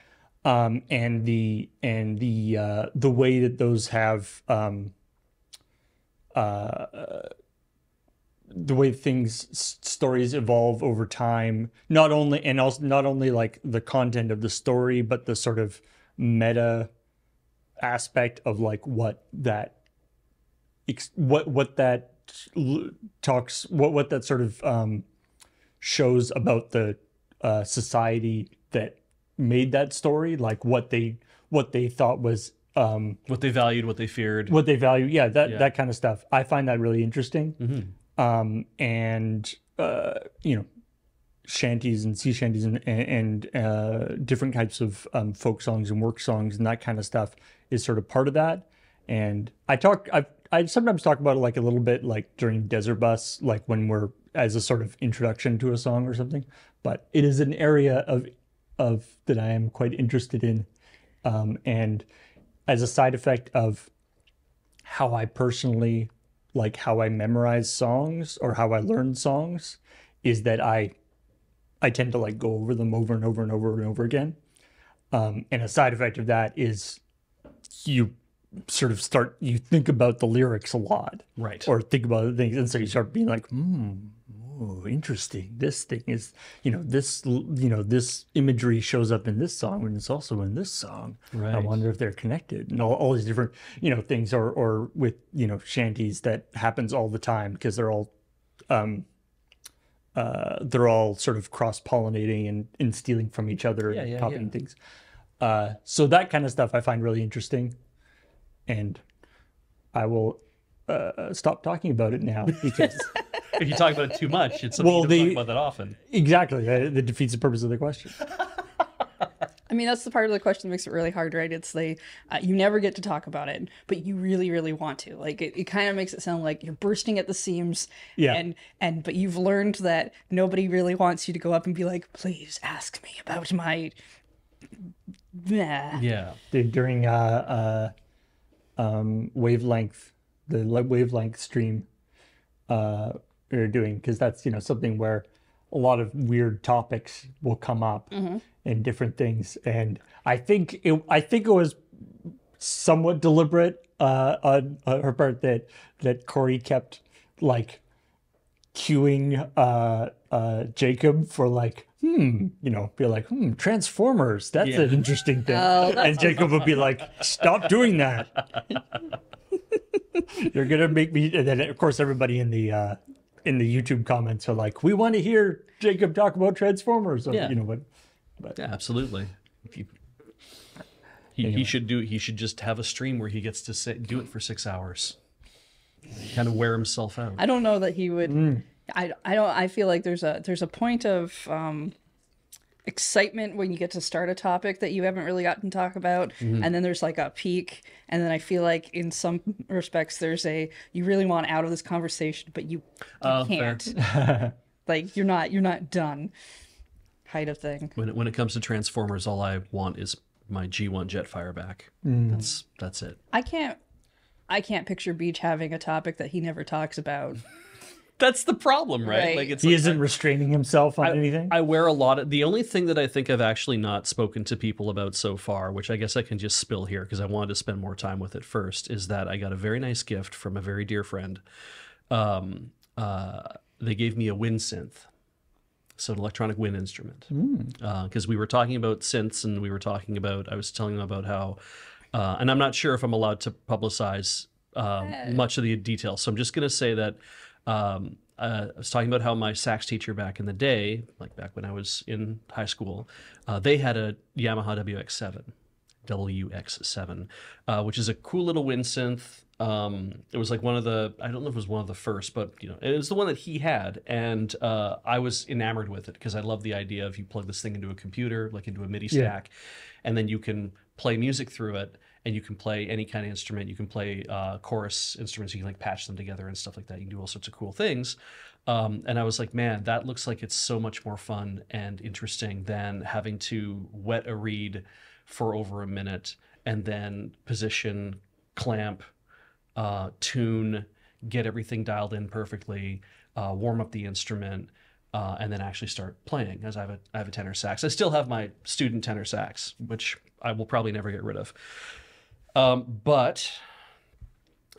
And the way that those have the way stories evolve over time, not only like the content of the story, but the sort of meta aspect of like what that sort of shows about the society that made that story, like what they thought was what they valued, what they feared, what they valued, that kind of stuff. I find that really interesting. Shanties and sea shanties and different types of folk songs and work songs and that kind of stuff is sort of part of that. And I sometimes talk about it like a little bit like during Desert Bus, like when we're as a sort of introduction to a song or something. But it is an area of that I am quite interested in, and as a side effect of how I personally, like how I memorize songs or how I learn songs, is that I tend to like go over them over and over again. And a side effect of that is you sort of start, you think about the lyrics a lot. Right. Or think about other things. And so you start being like, oh, interesting. This thing is, you know, this imagery shows up in this song and it's also in this song. Right. I wonder if they're connected, and all these different, you know, things, or with, you know, shanties, that happens all the time because they're all sort of cross-pollinating and stealing from each other, and copying things. So that kind of stuff I find really interesting. And I will stop talking about it now, because if you talk about it too much, it's something you don't talk about that often. Exactly. That defeats the purpose of the question. I mean, that's the part of the question that makes it really hard, right? It's like, you never get to talk about it, but you really, really want to. Like, it kind of makes it sound like you're bursting at the seams. Yeah. And but you've learned that nobody really wants you to go up and be like, please ask me about my... Yeah. During Wavelength, the Wavelength stream we were doing, because that's, you know, something where a lot of weird topics will come up, mm-hmm. and different things. And I think it was somewhat deliberate on her part that Corey kept like cueing Jacob for like, you know, be like, Transformers, that's an interesting thing. Oh, and Jacob would be like, stop doing that. You're gonna make me. And then of course everybody in the YouTube comments are like, we want to hear Jacob talk about Transformers. Or, you know what? But yeah, absolutely. He should do. He should just have a stream where he gets to do it for 6 hours, kind of wear himself out. I don't know that he would. I don't. I feel like there's a point of excitement when you get to start a topic that you haven't really gotten to talk about, and then there's like a peak, and then I feel like in some respects there's a, you really want out of this conversation, but you can't. Like you're not done. Kind of thing. When it comes to Transformers, all I want is my G1 Jetfire back. That's it. I can't picture Beach having a topic that he never talks about. That's the problem, right? Like he isn't restraining himself on anything. I wear a lot of, the only thing that I think I've actually not spoken to people about so far, which I guess I can just spill here because I wanted to spend more time with it first, is that I got a very nice gift from a very dear friend. They gave me a wind synth. So an electronic wind instrument, because we were talking about synths, and we were talking about, I was telling them about how, and I'm not sure if I'm allowed to publicize much of the details. So I'm just going to say that I was talking about how my sax teacher back in the day, like back when I was in high school, they had a Yamaha WX7, which is a cool little wind synth. It was like one of the, I don't know if it was one of the first, but you know, it was the one that he had. And I was enamored with it because I love the idea of, you plug this thing into a computer, like into a MIDI stack, and then you can play music through it, and you can play any kind of instrument. You can play chorus instruments, you can like patch them together and stuff like that. You can do all sorts of cool things. And I was like, man, that looks like it's so much more fun and interesting than having to wet a reed for over a minute and then position, clamp, tune, get everything dialed in perfectly, warm up the instrument, and then actually start playing. As I have a tenor sax. I still have my student tenor sax, which I will probably never get rid of. I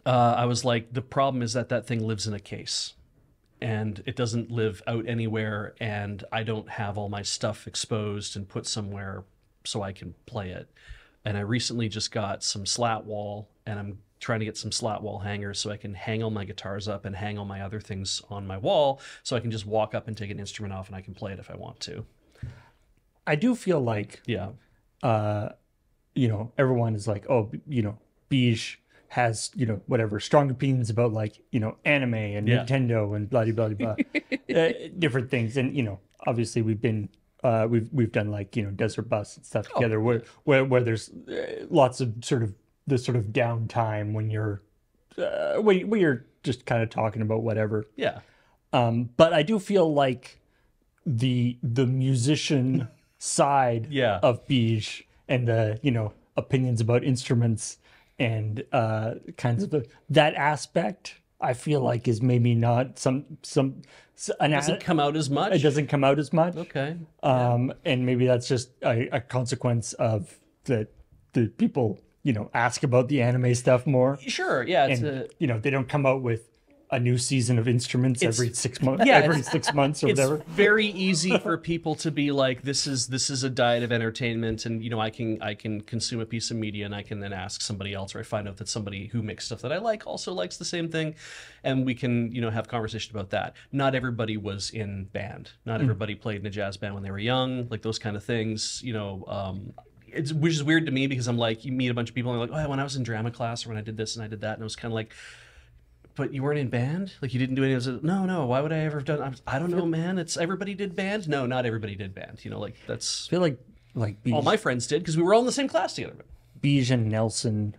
was like, the problem is that that thing lives in a case, and it doesn't live out anywhere, and I don't have all my stuff exposed and put somewhere so I can play it. And I recently just got some slat wall, and I'm trying to get some slat wall hangers so I can hang all my guitars up and hang all my other things on my wall, so I can just walk up and take an instrument off and I can play it if I want to. I do feel like, you know, everyone is like, oh, you know, Beej has, you know, whatever, strong opinions about like, you know, anime and Nintendo and blah, blah, blah, blah, different things. And, you know, obviously we've been, we've done like, you know, Desert Bus and stuff together where there's lots of sort of, this sort of downtime when you're just kind of talking about whatever. Yeah. But I do feel like the musician side of Beej and the, you know, opinions about instruments and kinds of that aspect. I feel like is maybe not it doesn't come out as much. It doesn't come out as much. Okay. And maybe that's just a consequence of the people, you know, ask about the anime stuff more. Sure. Yeah. It's and, you know, they don't come out with a new season of instruments every 6 months. Yeah, every 6 months or whatever. It's very easy for people to be like, this is a diet of entertainment, and you know, I can consume a piece of media, and I can then ask somebody else, or I find out that somebody who makes stuff that I like also likes the same thing, and we can, you know, have conversation about that. Not everybody was in band. Not everybody played in a jazz band when they were young, like those kind of things. You know, which is weird to me because I'm like, you meet a bunch of people and they're like, oh, when I was in drama class or when I did this and I did that, and it was kind of like, but you weren't in band? Like you didn't do any of it? No, why would I ever have done? I don't know, man. It's everybody did band? No, not everybody did band. You know, like that's... I feel like Beige, all my friends did because we were all in the same class together. Beige and Nelson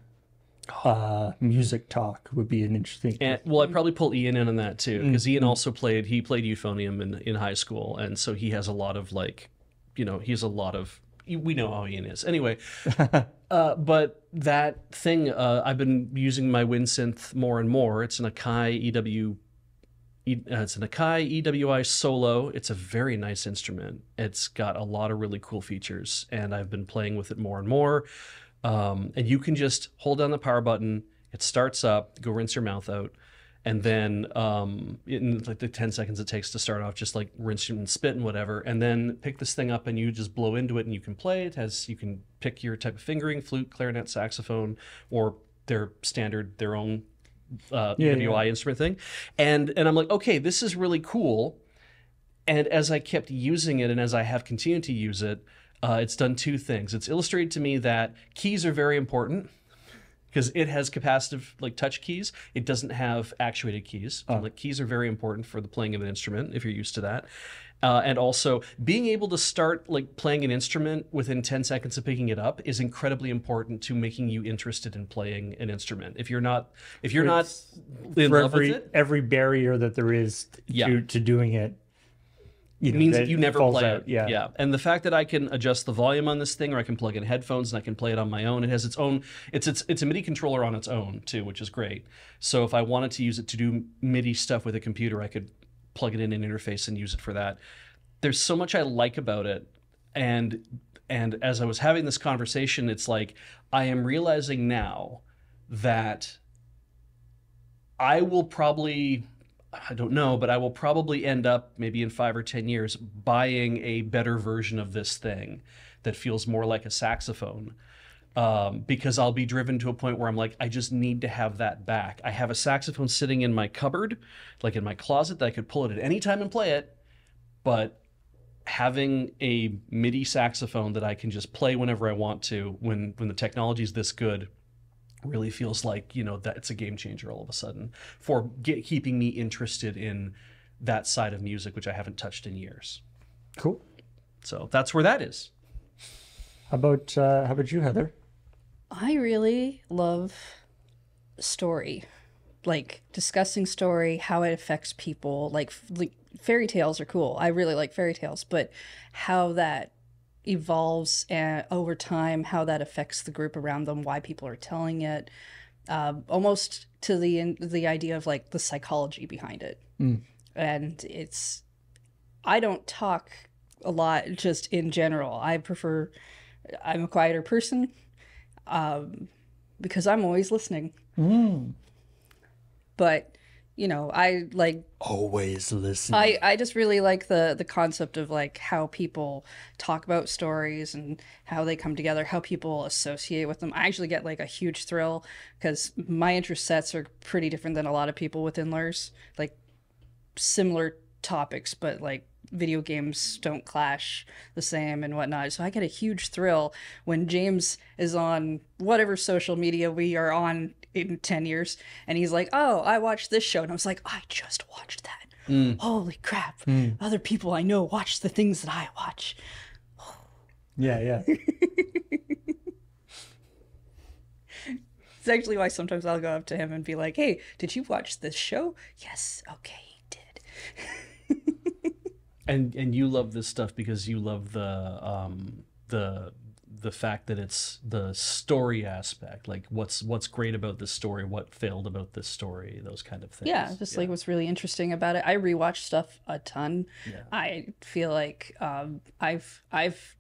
music talk would be an interesting... And, well, I'd probably pull Ian in on that too because Ian also played, he played euphonium in high school, and so he has a lot of like, you know, he has a lot of... We know how Ian is. Anyway, but that thing, I've been using my WinSynth more and more. It's an Akai EWI Solo. It's a very nice instrument. It's got a lot of really cool features, and I've been playing with it more and more. And you can just hold down the power button. It starts up. Go rinse your mouth out. And then in like the 10 seconds it takes to start off, just like rinse and spit and whatever, and then pick this thing up and you just blow into it and you can play it. As you can pick your type of fingering, flute, clarinet, saxophone, or their standard, their own EWI instrument thing. And I'm like, okay, this is really cool. And as I kept using it and as I have continued to use it, it's done two things. It's illustrated to me that keys are very important, because it has capacitive, like, touch keys. It doesn't have actuated keys. So, like, keys are very important for the playing of an instrument, if you're used to that. And also, being able to start, like, playing an instrument within 10 seconds of picking it up is incredibly important to making you interested in playing an instrument. If you're not in love with it... Every barrier that there is to doing it, you know, means that you never play out. Yeah. And the fact that I can adjust the volume on this thing, or I can plug in headphones and I can play it on my own. It has its own, it's a MIDI controller on its own too, which is great. So if I wanted to use it to do MIDI stuff with a computer, I could plug it in an interface and use it for that. There's so much I like about it. And as I was having this conversation, it's like, I am realizing now that I will probably... I don't know, but I will probably end up maybe in 5 or 10 years buying a better version of this thing that feels more like a saxophone, because I'll be driven to a point where I'm like, I just need to have that back. I have a saxophone sitting in my cupboard, like in my closet, that I could pull it at any time and play it, but having a MIDI saxophone that I can just play whenever I want to, when the technology is this good, really feels like, you know, that it's a game changer all of a sudden for keeping me interested in that side of music, which I haven't touched in years. Cool. So that's where that is. How about you, Heather? I really love story, like discussing story, how it affects people. Like fairy tales are cool. I really like fairy tales, but how that evolves over time, how that affects the group around them, why people are telling it, almost to the idea of like the psychology behind it. And it's, I don't talk a lot just in general. I'm a quieter person because I'm always listening. But you know, I like always listen. I just really like the concept of like how people talk about stories and how they come together, how people associate with them. I actually get like a huge thrill because my interest sets are pretty different than a lot of people within LRRs. Like similar topics, but like video games don't clash the same and whatnot. So I get a huge thrill when James is on whatever social media we are on in 10 years and he's like, oh, I watched this show, and I was like, I just watched that. Holy crap. Other people I know watch the things that I watch. Yeah It's actually why sometimes I'll go up to him and be like, hey, did you watch this show? Yes. Okay, he did. and you love this stuff because you love the the fact that it's the story aspect, like what's great about this story, what failed about this story, those kind of things. Yeah, just like what's really interesting about it. I rewatch stuff a ton. Yeah. I feel like I've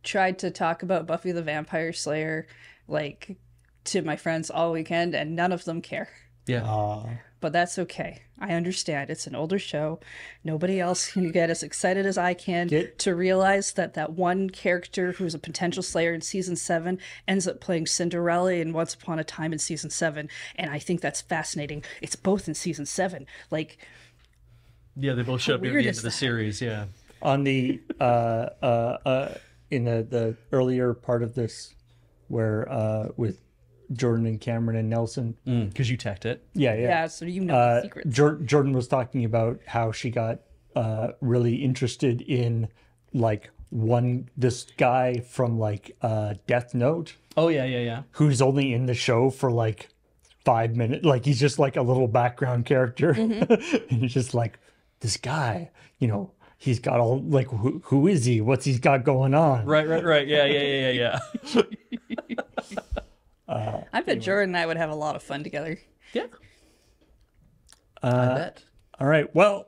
tried to talk about Buffy the Vampire Slayer like to my friends all weekend, and none of them care. Yeah. But that's okay. I understand. It's an older show. Nobody else can get as excited as I can to realize that that one character who's a potential slayer in season 7 ends up playing Cinderella in Once Upon a Time in season 7. And I think that's fascinating. It's both in season 7. Like, yeah, they both show up at the end of the series. Yeah. On the in the earlier part of this, where with Jordynne and Cameron and Nelson, because you teched it. Yeah, so you know the secret. Jordynne was talking about how she got really interested in like this guy from like Death Note. Oh yeah, who's only in the show for like 5 minutes, like he's just like a little background character. And it's just like, this guy, you know, he's got all like, who is he, what's he's got going on, right, yeah. I bet Jordynne and I would have a lot of fun together. Yeah. I bet. All right. Well,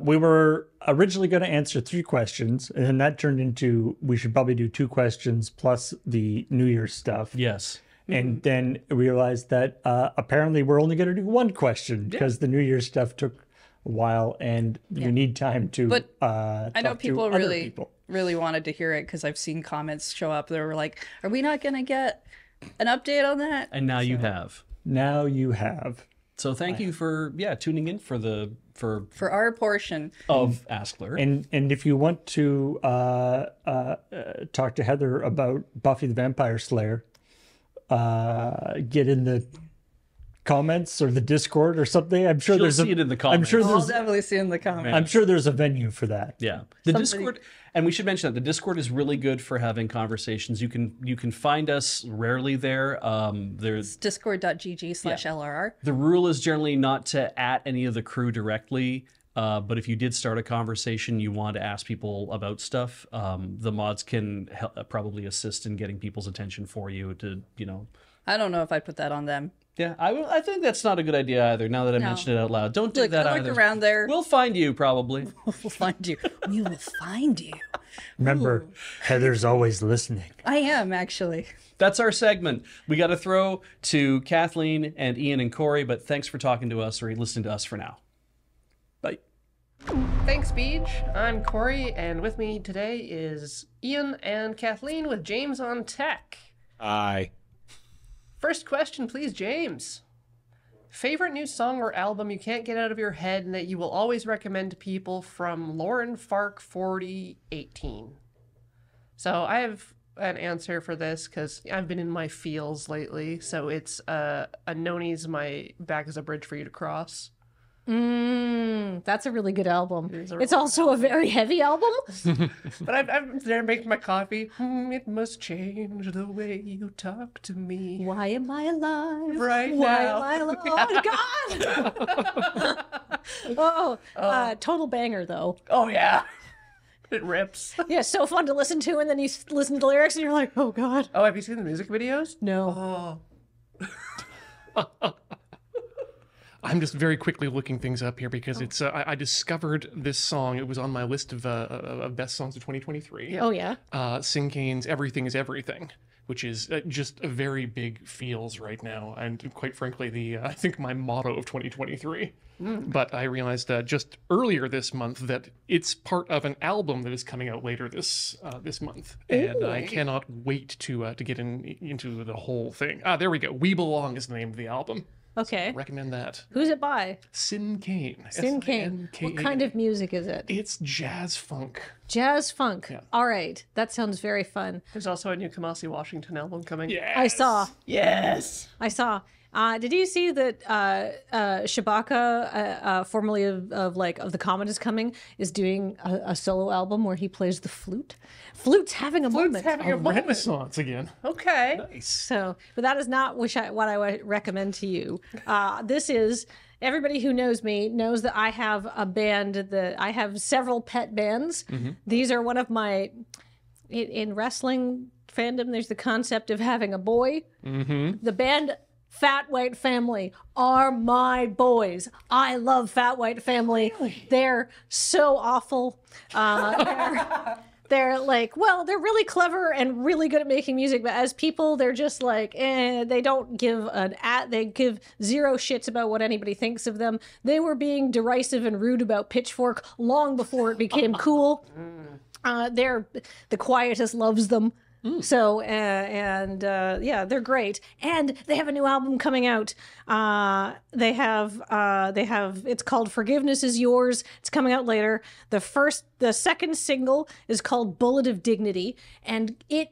we were originally going to answer 3 questions, and then that turned into we should probably do 2 questions plus the New Year's stuff. Yes. And then realized that apparently we're only going to do 1 question because the New Year's stuff took a while, and you need time to. But I know people really wanted to hear it, because I've seen comments show up that were like, "Are we not going to get an update on that?" And now you have. Now you have. So thank you for tuning in for the for our portion of AskLRR. And if you want to talk to Heather about Buffy the Vampire Slayer, get in the comments or the Discord or something. I'm sure there's it in the comments. I'll definitely see it in the comments. I'm sure there's a venue for that. Yeah, the Discord, and we should mention that the Discord is really good for having conversations. You can find us rarely there. There's discord.gg/LRR. The rule is generally not to at any of the crew directly, but if you did start a conversation, you want to ask people about stuff, the mods can probably assist in getting people's attention for you to, you know. I don't know if I'd put that on them. Yeah, I think that's not a good idea either, now that I mentioned it out loud. Don't do that either. Look around there. We'll find you, probably. We'll find you. We will find you. Remember, Heather's always listening. I am, actually. That's our segment. We got to throw to Kathleen and Ian and Corey, but thanks for talking to us or listening to us for now. Bye. Thanks, Beej. I'm Corey, and with me today is Ian and Kathleen with James on tech. Hi. First question, please, James. Favorite new song or album you can't get out of your head and that you will always recommend to people, from Lauren Fark 4018. So I have an answer for this because I've been in my feels lately. So it's Anoni's "My Back Is a Bridge for You to Cross." That's a really good album. It's also a very heavy album. But I'm there making my coffee. It must change the way you talk to me. Why am I alive? Why am I alive? God! Total banger, though. Oh, yeah. It rips. Yeah, so fun to listen to, and then you listen to lyrics, and you're like, oh, God. Oh, have you seen the music videos? No. Oh. I'm just very quickly looking things up here because it's. I discovered this song. It was on my list of best songs of 2023. Yeah. Oh yeah. Sing Kane's "Everything Is Everything," which is just a very big feels right now, and quite frankly, the I think my motto of 2023. But I realized just earlier this month that it's part of an album that is coming out later this month, and I cannot wait to get into the whole thing. Ah, there we go. "We Belong" is the name of the album. Okay. So recommend that. Who's it by? Sin Kane. Sin Kane. What kind of music is it? It's jazz funk. Jazz funk. Yeah. All right. That sounds very fun. There's also a new Kamasi Washington album coming. Yes. I saw. Yes. I saw. Did you see that Shabaka, formerly of The Comet Is Coming, is doing a solo album where he plays the flute? Flute's having a moment. Flute's having a renaissance again. Okay. Nice. So, but that is not what I would recommend to you. This is, everybody who knows me knows that I have a band, that I have several pet bands. These are one of my, in wrestling fandom, there's the concept of having a boy. Mm-hmm. The band Fat White Family are my boys. I love Fat White Family. Really? They're so awful. They're like, well, they're really clever and really good at making music, but as people, they're just like, eh, they don't give they give zero shits about what anybody thinks of them. They were being derisive and rude about Pitchfork long before it became cool. They're the quietest loves them. Mm. So, yeah, they're great. And they have a new album coming out. It's called Forgiveness Is Yours. It's coming out later. The second single is called Bullet of Dignity. And it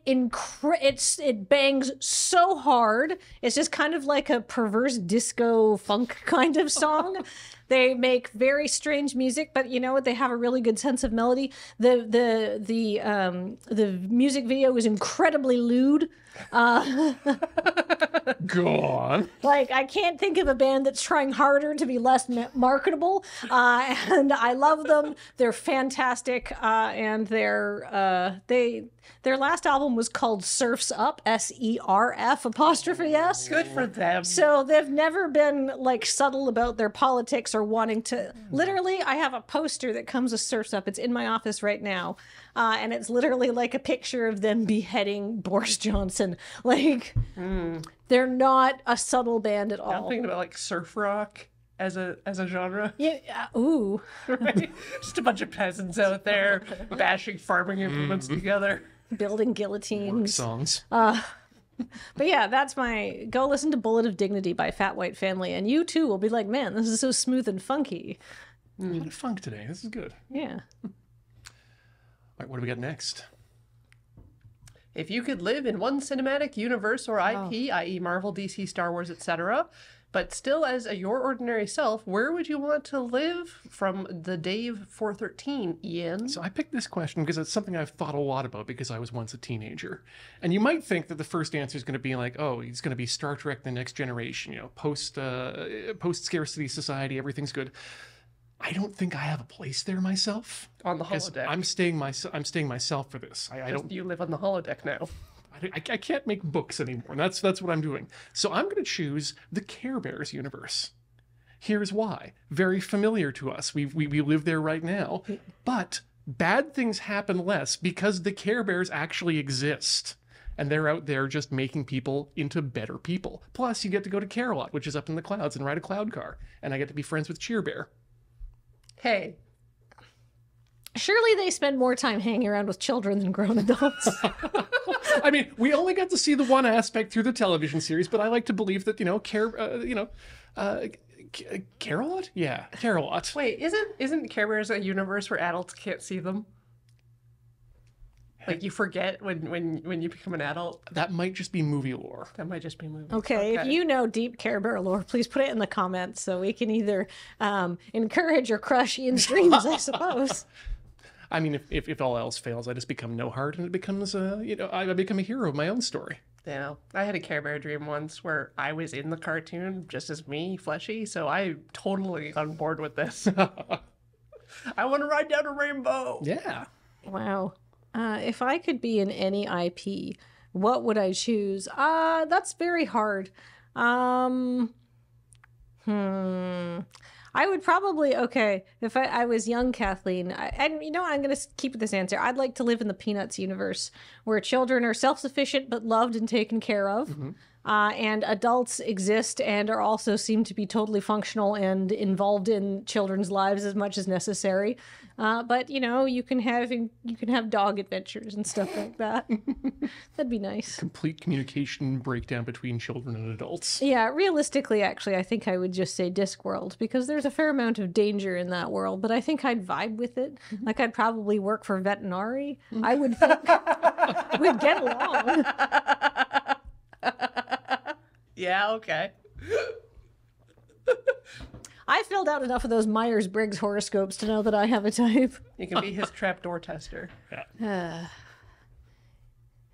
bangs so hard. It's just kind of like a perverse disco funk kind of song. They make very strange music, but you know what? They have a really good sense of melody. The music video is incredibly lewd. Go on. Like, I can't think of a band that's trying harder to be less marketable. And I love them. They're fantastic. And their last album was called Surf's Up, SERF'. Good for them. So they've never been like subtle about their politics or wanting to. Literally, I have a poster that comes with Surf's Up. It's in my office right now. And it's literally like a picture of them beheading Boris Johnson. Like, they're not a subtle band at all. I'm thinking about like surf rock as a genre. Yeah. Ooh. Right? Just a bunch of peasants out there bashing farming implements together, building guillotines. Work songs. But yeah, that's my go. Listen to "Bullet of Dignity" by Fat White Family, and you too will be like, man, this is so smooth and funky. A lot of funk today. This is good. Yeah. All right, what do we got next? If you could live in one cinematic universe or IP, i.e. Marvel, DC, Star Wars, etc., but still as your ordinary self, where would you want to live? From the Dave 413, Ian. So I picked this question because it's something I've thought a lot about because I was once a teenager. And you might think that the first answer is going to be like, oh, it's going to be Star Trek: The Next Generation, you know, post-scarcity society, everything's good. I don't think I have a place there myself. On the holodeck. I'm staying myself for this. You live on the holodeck now. I can't make books anymore. That's what I'm doing. So I'm going to choose the Care Bears universe. Here's why. Very familiar to us. We live there right now. But bad things happen less because the Care Bears actually exist. And they're out there just making people into better people. Plus, you get to go to Care-A-Lot, which is up in the clouds, and ride a cloud car. And I get to be friends with Cheer Bear. Hey, surely they spend more time hanging around with children than grown adults. I mean, we only got to see the one aspect through the television series, but I like to believe that, you know, Care-A-Lot? Yeah, Care-A-Lot. Wait, isn't Care Bears a universe where adults can't see them? Like, you forget when you become an adult. That might just be movie lore. Okay, if you know deep Care Bear lore, please put it in the comments so we can either encourage or crush in streams, I suppose. I mean, if all else fails, I just become no heart, and it becomes I become a hero of my own story. Yeah, I had a Care Bear dream once where I was in the cartoon just as me, fleshy. So I'm totally on board with this. I want to ride down a rainbow. Yeah. Wow. If I could be in any IP, what would I choose? That's very hard. I would probably, if I was young Kathleen, and you know, I'm going to keep with this answer. I'd like to live in the Peanuts universe where children are self-sufficient but loved and taken care of. And adults exist and are also seem to be totally functional and involved in children's lives as much as necessary. But you know, you can have dog adventures and stuff like that. That'd be nice. Complete communication breakdown between children and adults. Yeah, realistically, actually, I think I would just say Discworld because there's a fair amount of danger in that world. But I think I'd vibe with it. Like I'd probably work for Vetinari. I would think we'd get along. Yeah, okay. I filled out enough of those Myers-Briggs horoscopes to know that I have a type. You can be his trapdoor tester. Yeah.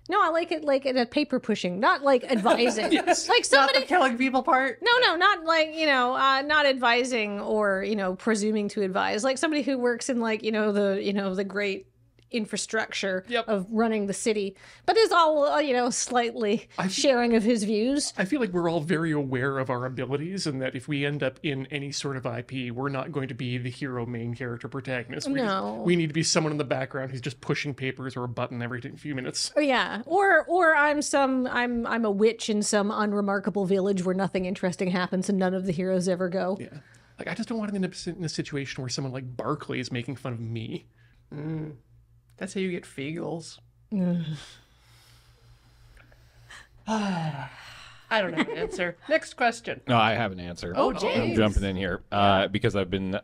No, I like it like in a paper pushing, not like advising. Yes. Like somebody not the killing people part. No, not like, you know, not advising or, you know, presuming to advise. Like somebody who works in like, you know, the great infrastructure of running the city, but is all, you know, slightly sharing of his views. I feel like we're all very aware of our abilities, and that if we end up in any sort of IP, we're not going to be the hero main character protagonist. We need to be someone in the background who's just pushing papers or a button every few minutes. Yeah, or I'm a witch in some unremarkable village where nothing interesting happens and none of the heroes ever go. Yeah, like I just don't want to end up in a situation where someone like Barclay is making fun of me. Mm. That's how you get feagles. I don't have an answer. Next question. No, I have an answer. Oh, James. I'm jumping in here because I've been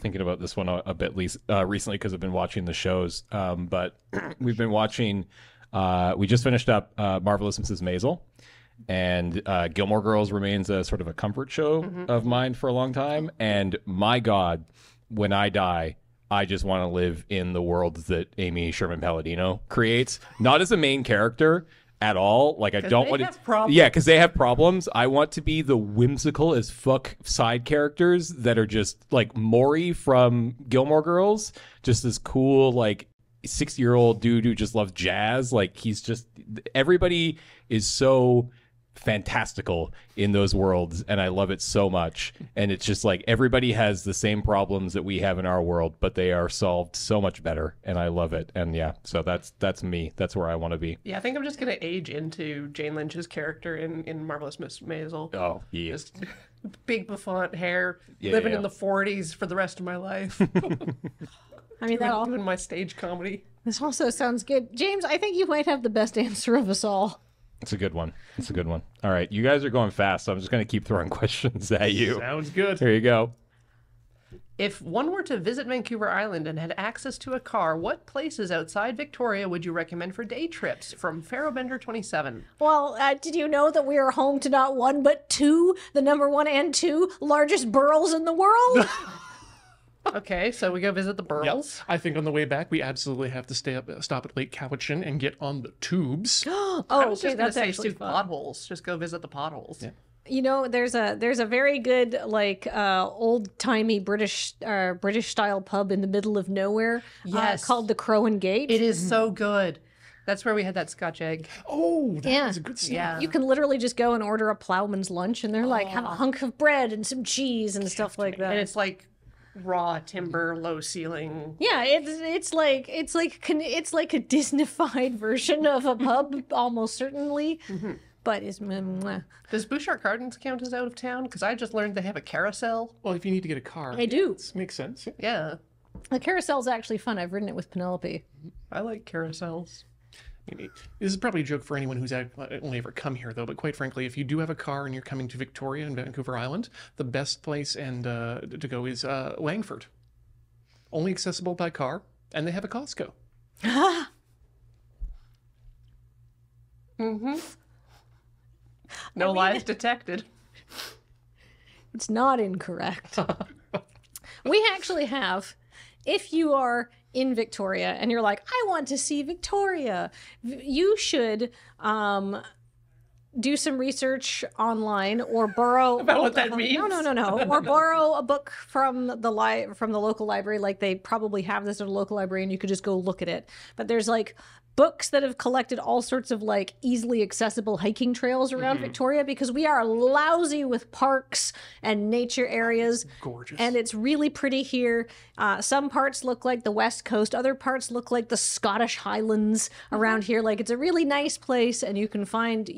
thinking about this one a bit recently because I've been watching the shows. But we've been watching, we just finished up Marvelous Mrs. Maisel. And Gilmore Girls remains a sort of a comfort show of mine for a long time. And my God, when I die, I just want to live in the worlds that Amy Sherman-Palladino creates, not as a main character at all. Like I don't want to, because they have problems. I want to be the whimsical as fuck side characters that are just like Maury from Gilmore Girls, just this cool like 60-year-old dude who just loves jazz. Like he's just, everybody is so fantastical in those worlds, and I love it so much. And it's just like everybody has the same problems that we have in our world, but they are solved so much better, and I love it. And yeah, so that's me. That's where I want to be. Yeah, I think I'm just gonna age into Jane Lynch's character in Marvelous Mrs. Maisel. Oh yeah, just big bouffant hair, living in the 40s for the rest of my life. I mean, that all in my stage comedy. This also sounds good, James. I think you might have the best answer of us all. It's a good one. It's a good one. All right. You guys are going fast, so I'm just going to keep throwing questions at you. Sounds good. Here you go. If one were to visit Vancouver Island and had access to a car, what places outside Victoria would you recommend for day trips? From Farrowbender 27. Well, did you know that we are home to not one, but two, the number one and two largest burls in the world? Okay, so we go visit the burls. Yep. I think on the way back, we absolutely have to stop at Lake Cowichan and get on the tubes. Oh, I was just going to say, actually potholes. Just go visit the potholes. Yeah. You know, there's a very good like old-timey British style pub in the middle of nowhere. Yes, called the Crow and Gate. It is so good. That's where we had that Scotch egg. Oh, that was a good scene. Yeah. You can literally just go and order a plowman's lunch, and they're like, have a hunk of bread and some cheese and stuff like that. And it's like raw timber, low ceiling. Yeah, it's like a Disney-fied version of a pub, almost certainly. But it's does Bouchard Gardens count as out of town? Because I just learned they have a carousel. Well, if you need to get a car, I do. It makes sense. Yeah, the carousel's actually fun. I've ridden it with Penelope. I like carousels. This is probably a joke for anyone who's only ever come here, though, but quite frankly, if you do have a car and you're coming to Victoria and Vancouver Island, the best place to go is Langford. Only accessible by car, and they have a Costco. No lies detected. It's not incorrect. We actually have, if you are in Victoria and you're like, I want to see Victoria, you should do some research online or borrow about what that means. No. Or borrow a book from the local library. Like they probably have this at a local library and you could just go look at it. But there's like books that have collected all sorts of like easily accessible hiking trails around Victoria, because we are lousy with parks and nature areas. It's gorgeous. And it's really pretty here. Some parts look like the West Coast. Other parts look like the Scottish Highlands around here. Like it's a really nice place, and you could find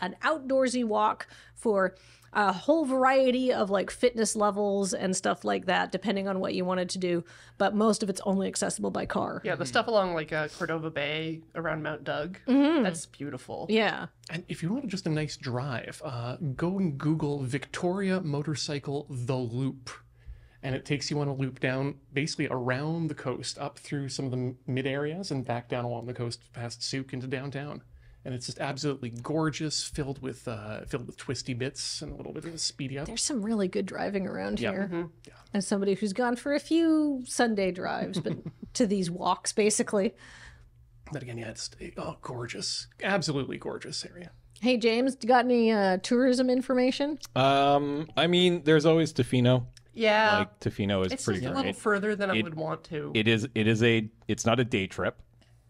an outdoorsy walk for a whole variety of like fitness levels and stuff like that, depending on what you wanted to do. But most of it's only accessible by car. Yeah, the stuff along like Cordova Bay around Mount Doug, that's beautiful. Yeah. And if you want just a nice drive, go and Google Victoria Motorcycle The Loop. And it takes you on a loop down basically around the coast, up through some of the mid areas and back down along the coast past Souk into downtown. And it's just absolutely gorgeous, filled with twisty bits and a little bit of a speedy up. There's some really good driving around here. Yeah. As somebody who's gone for a few Sunday drives, but to these walks, basically. But again, yeah, it's gorgeous. Absolutely gorgeous area. Hey, James, got any tourism information? I mean, there's always Tofino. Yeah, like Tofino is pretty great. It's a little further than I would want to. It's not a day trip.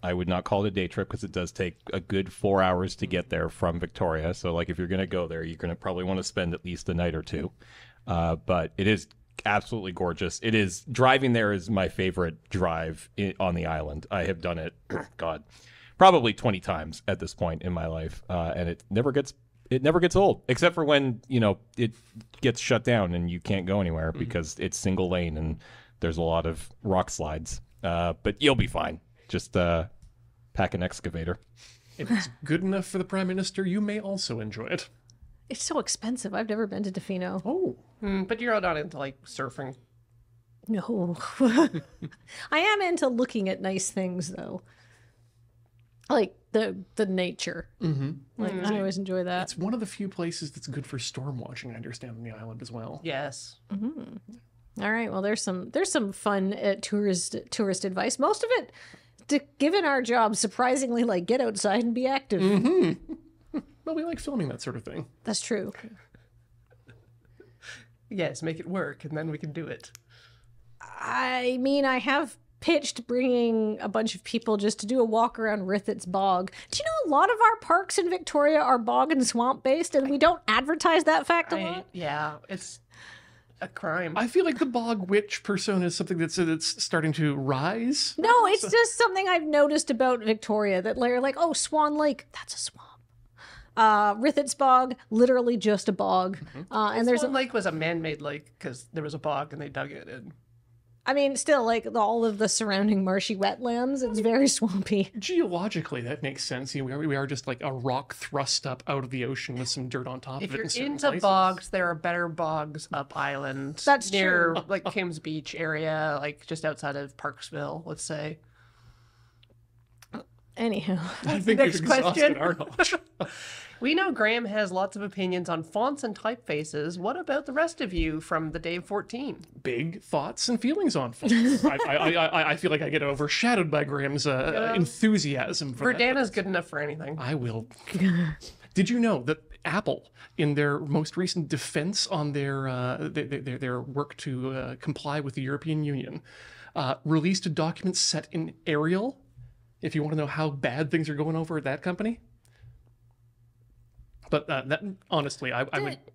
I would not call it a day trip because it does take a good 4 hours to get there from Victoria. So like if you're going to go there, you're going to probably want to spend at least a night or two. But it is absolutely gorgeous. It is, driving there is my favorite drive on the island. I have done it, God, probably 20 times at this point in my life. And it never gets old, except for when, you know, it gets shut down and you can't go anywhere because it's single lane and there's a lot of rock slides. But you'll be fine. Just pack an excavator. If it's good enough for the Prime Minister, you may also enjoy it. It's so expensive. I've never been to Tofino. Oh. But you're not into, like, surfing. No. I am into looking at nice things, though. Like, the nature. Mm-hmm. Like, I always enjoy that. It's one of the few places that's good for storm watching, I understand, on the island as well. Yes. Mm-hmm. All right. Well, there's some fun tourist advice. Most of it, given our job, surprisingly, like, get outside and be active. Mm-hmm. Well, we like filming that sort of thing. That's true. Yes, make it work, and then we can do it. I mean, I have pitched bringing a bunch of people just to do a walk around Rithet's Bog. Do you know a lot of our parks in Victoria are bog and swamp-based, and we don't advertise that fact a lot? Yeah, it's a crime. I feel like the bog witch persona is something that's starting to rise. No, it's just something I've noticed about Victoria, that they're like, oh, Swan Lake, that's a swamp. Rithet's Bog, literally just a bog. Mm-hmm. And there's Swan Lake was a man-made lake because there was a bog and they dug it in. I mean, still, like, all of the surrounding marshy wetlands, it's very swampy. Geologically, that makes sense. You know, we are just, like, a rock thrust up out of the ocean with some dirt on top of it. If you're into bogs, there are better bogs up island. That's near, true. Like, Kim's Beach area, like, just outside of Parksville, let's say. Anyhow. I think next question. We know Graham has lots of opinions on fonts and typefaces. What about the rest of you from the day of 14? Big thoughts and feelings on fonts. I feel like I get overshadowed by Graham's enthusiasm for Verdana's good enough for anything. I will. Did you know that Apple, in their most recent defense on their work to comply with the European Union, released a document set in Arial? If you want to know how bad things are going over at that company. But that, honestly,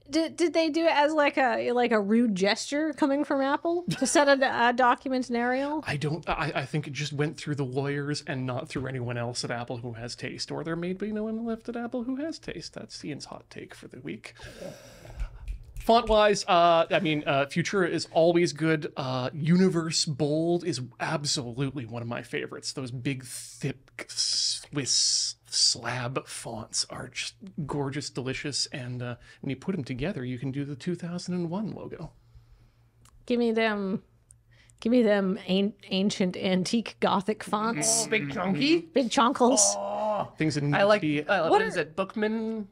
Did they do it as like a rude gesture coming from Apple to set a document in Arial? I think it just went through the lawyers and not through anyone else at Apple who has taste, or there may be no one left at Apple who has taste. That's Ian's hot take for the week. Font-wise, I mean, Futura is always good. Universe Bold is absolutely one of my favorites. Those big, thick Swiss slab fonts are just gorgeous, delicious, and when you put them together, you can do the 2001 logo. Give me them ancient, antique, Gothic fonts. Oh, big chunky? Big chonkles. Oh, things that need to be... What is it? Bookman...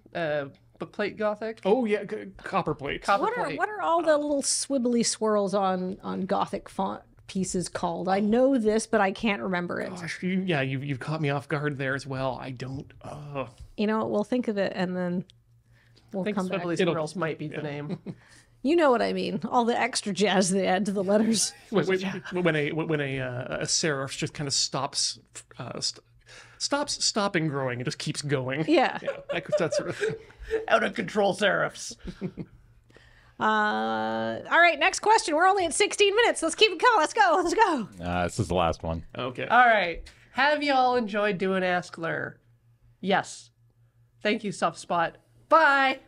plate Gothic? Oh yeah, copper plate. What are all the little swibbly swirls on Gothic font pieces called? I know this, but I can't remember it. Gosh, you've caught me off guard there as well. I don't. You know, we'll think of it and then we'll come back. Swibbly swirls might be the name. You know what I mean? All the extra jazz they add to the letters. when a serif just kind of stops. Stops stopping growing and just keeps going. Yeah. That sort of thing. Out of control serifs. All right, next question. We're only at 16 minutes. Let's keep it going. Let's go. This is the last one. Okay. All right. Have y'all enjoyed doing AskLRR? Yes. Thank you, Soft Spot. Bye.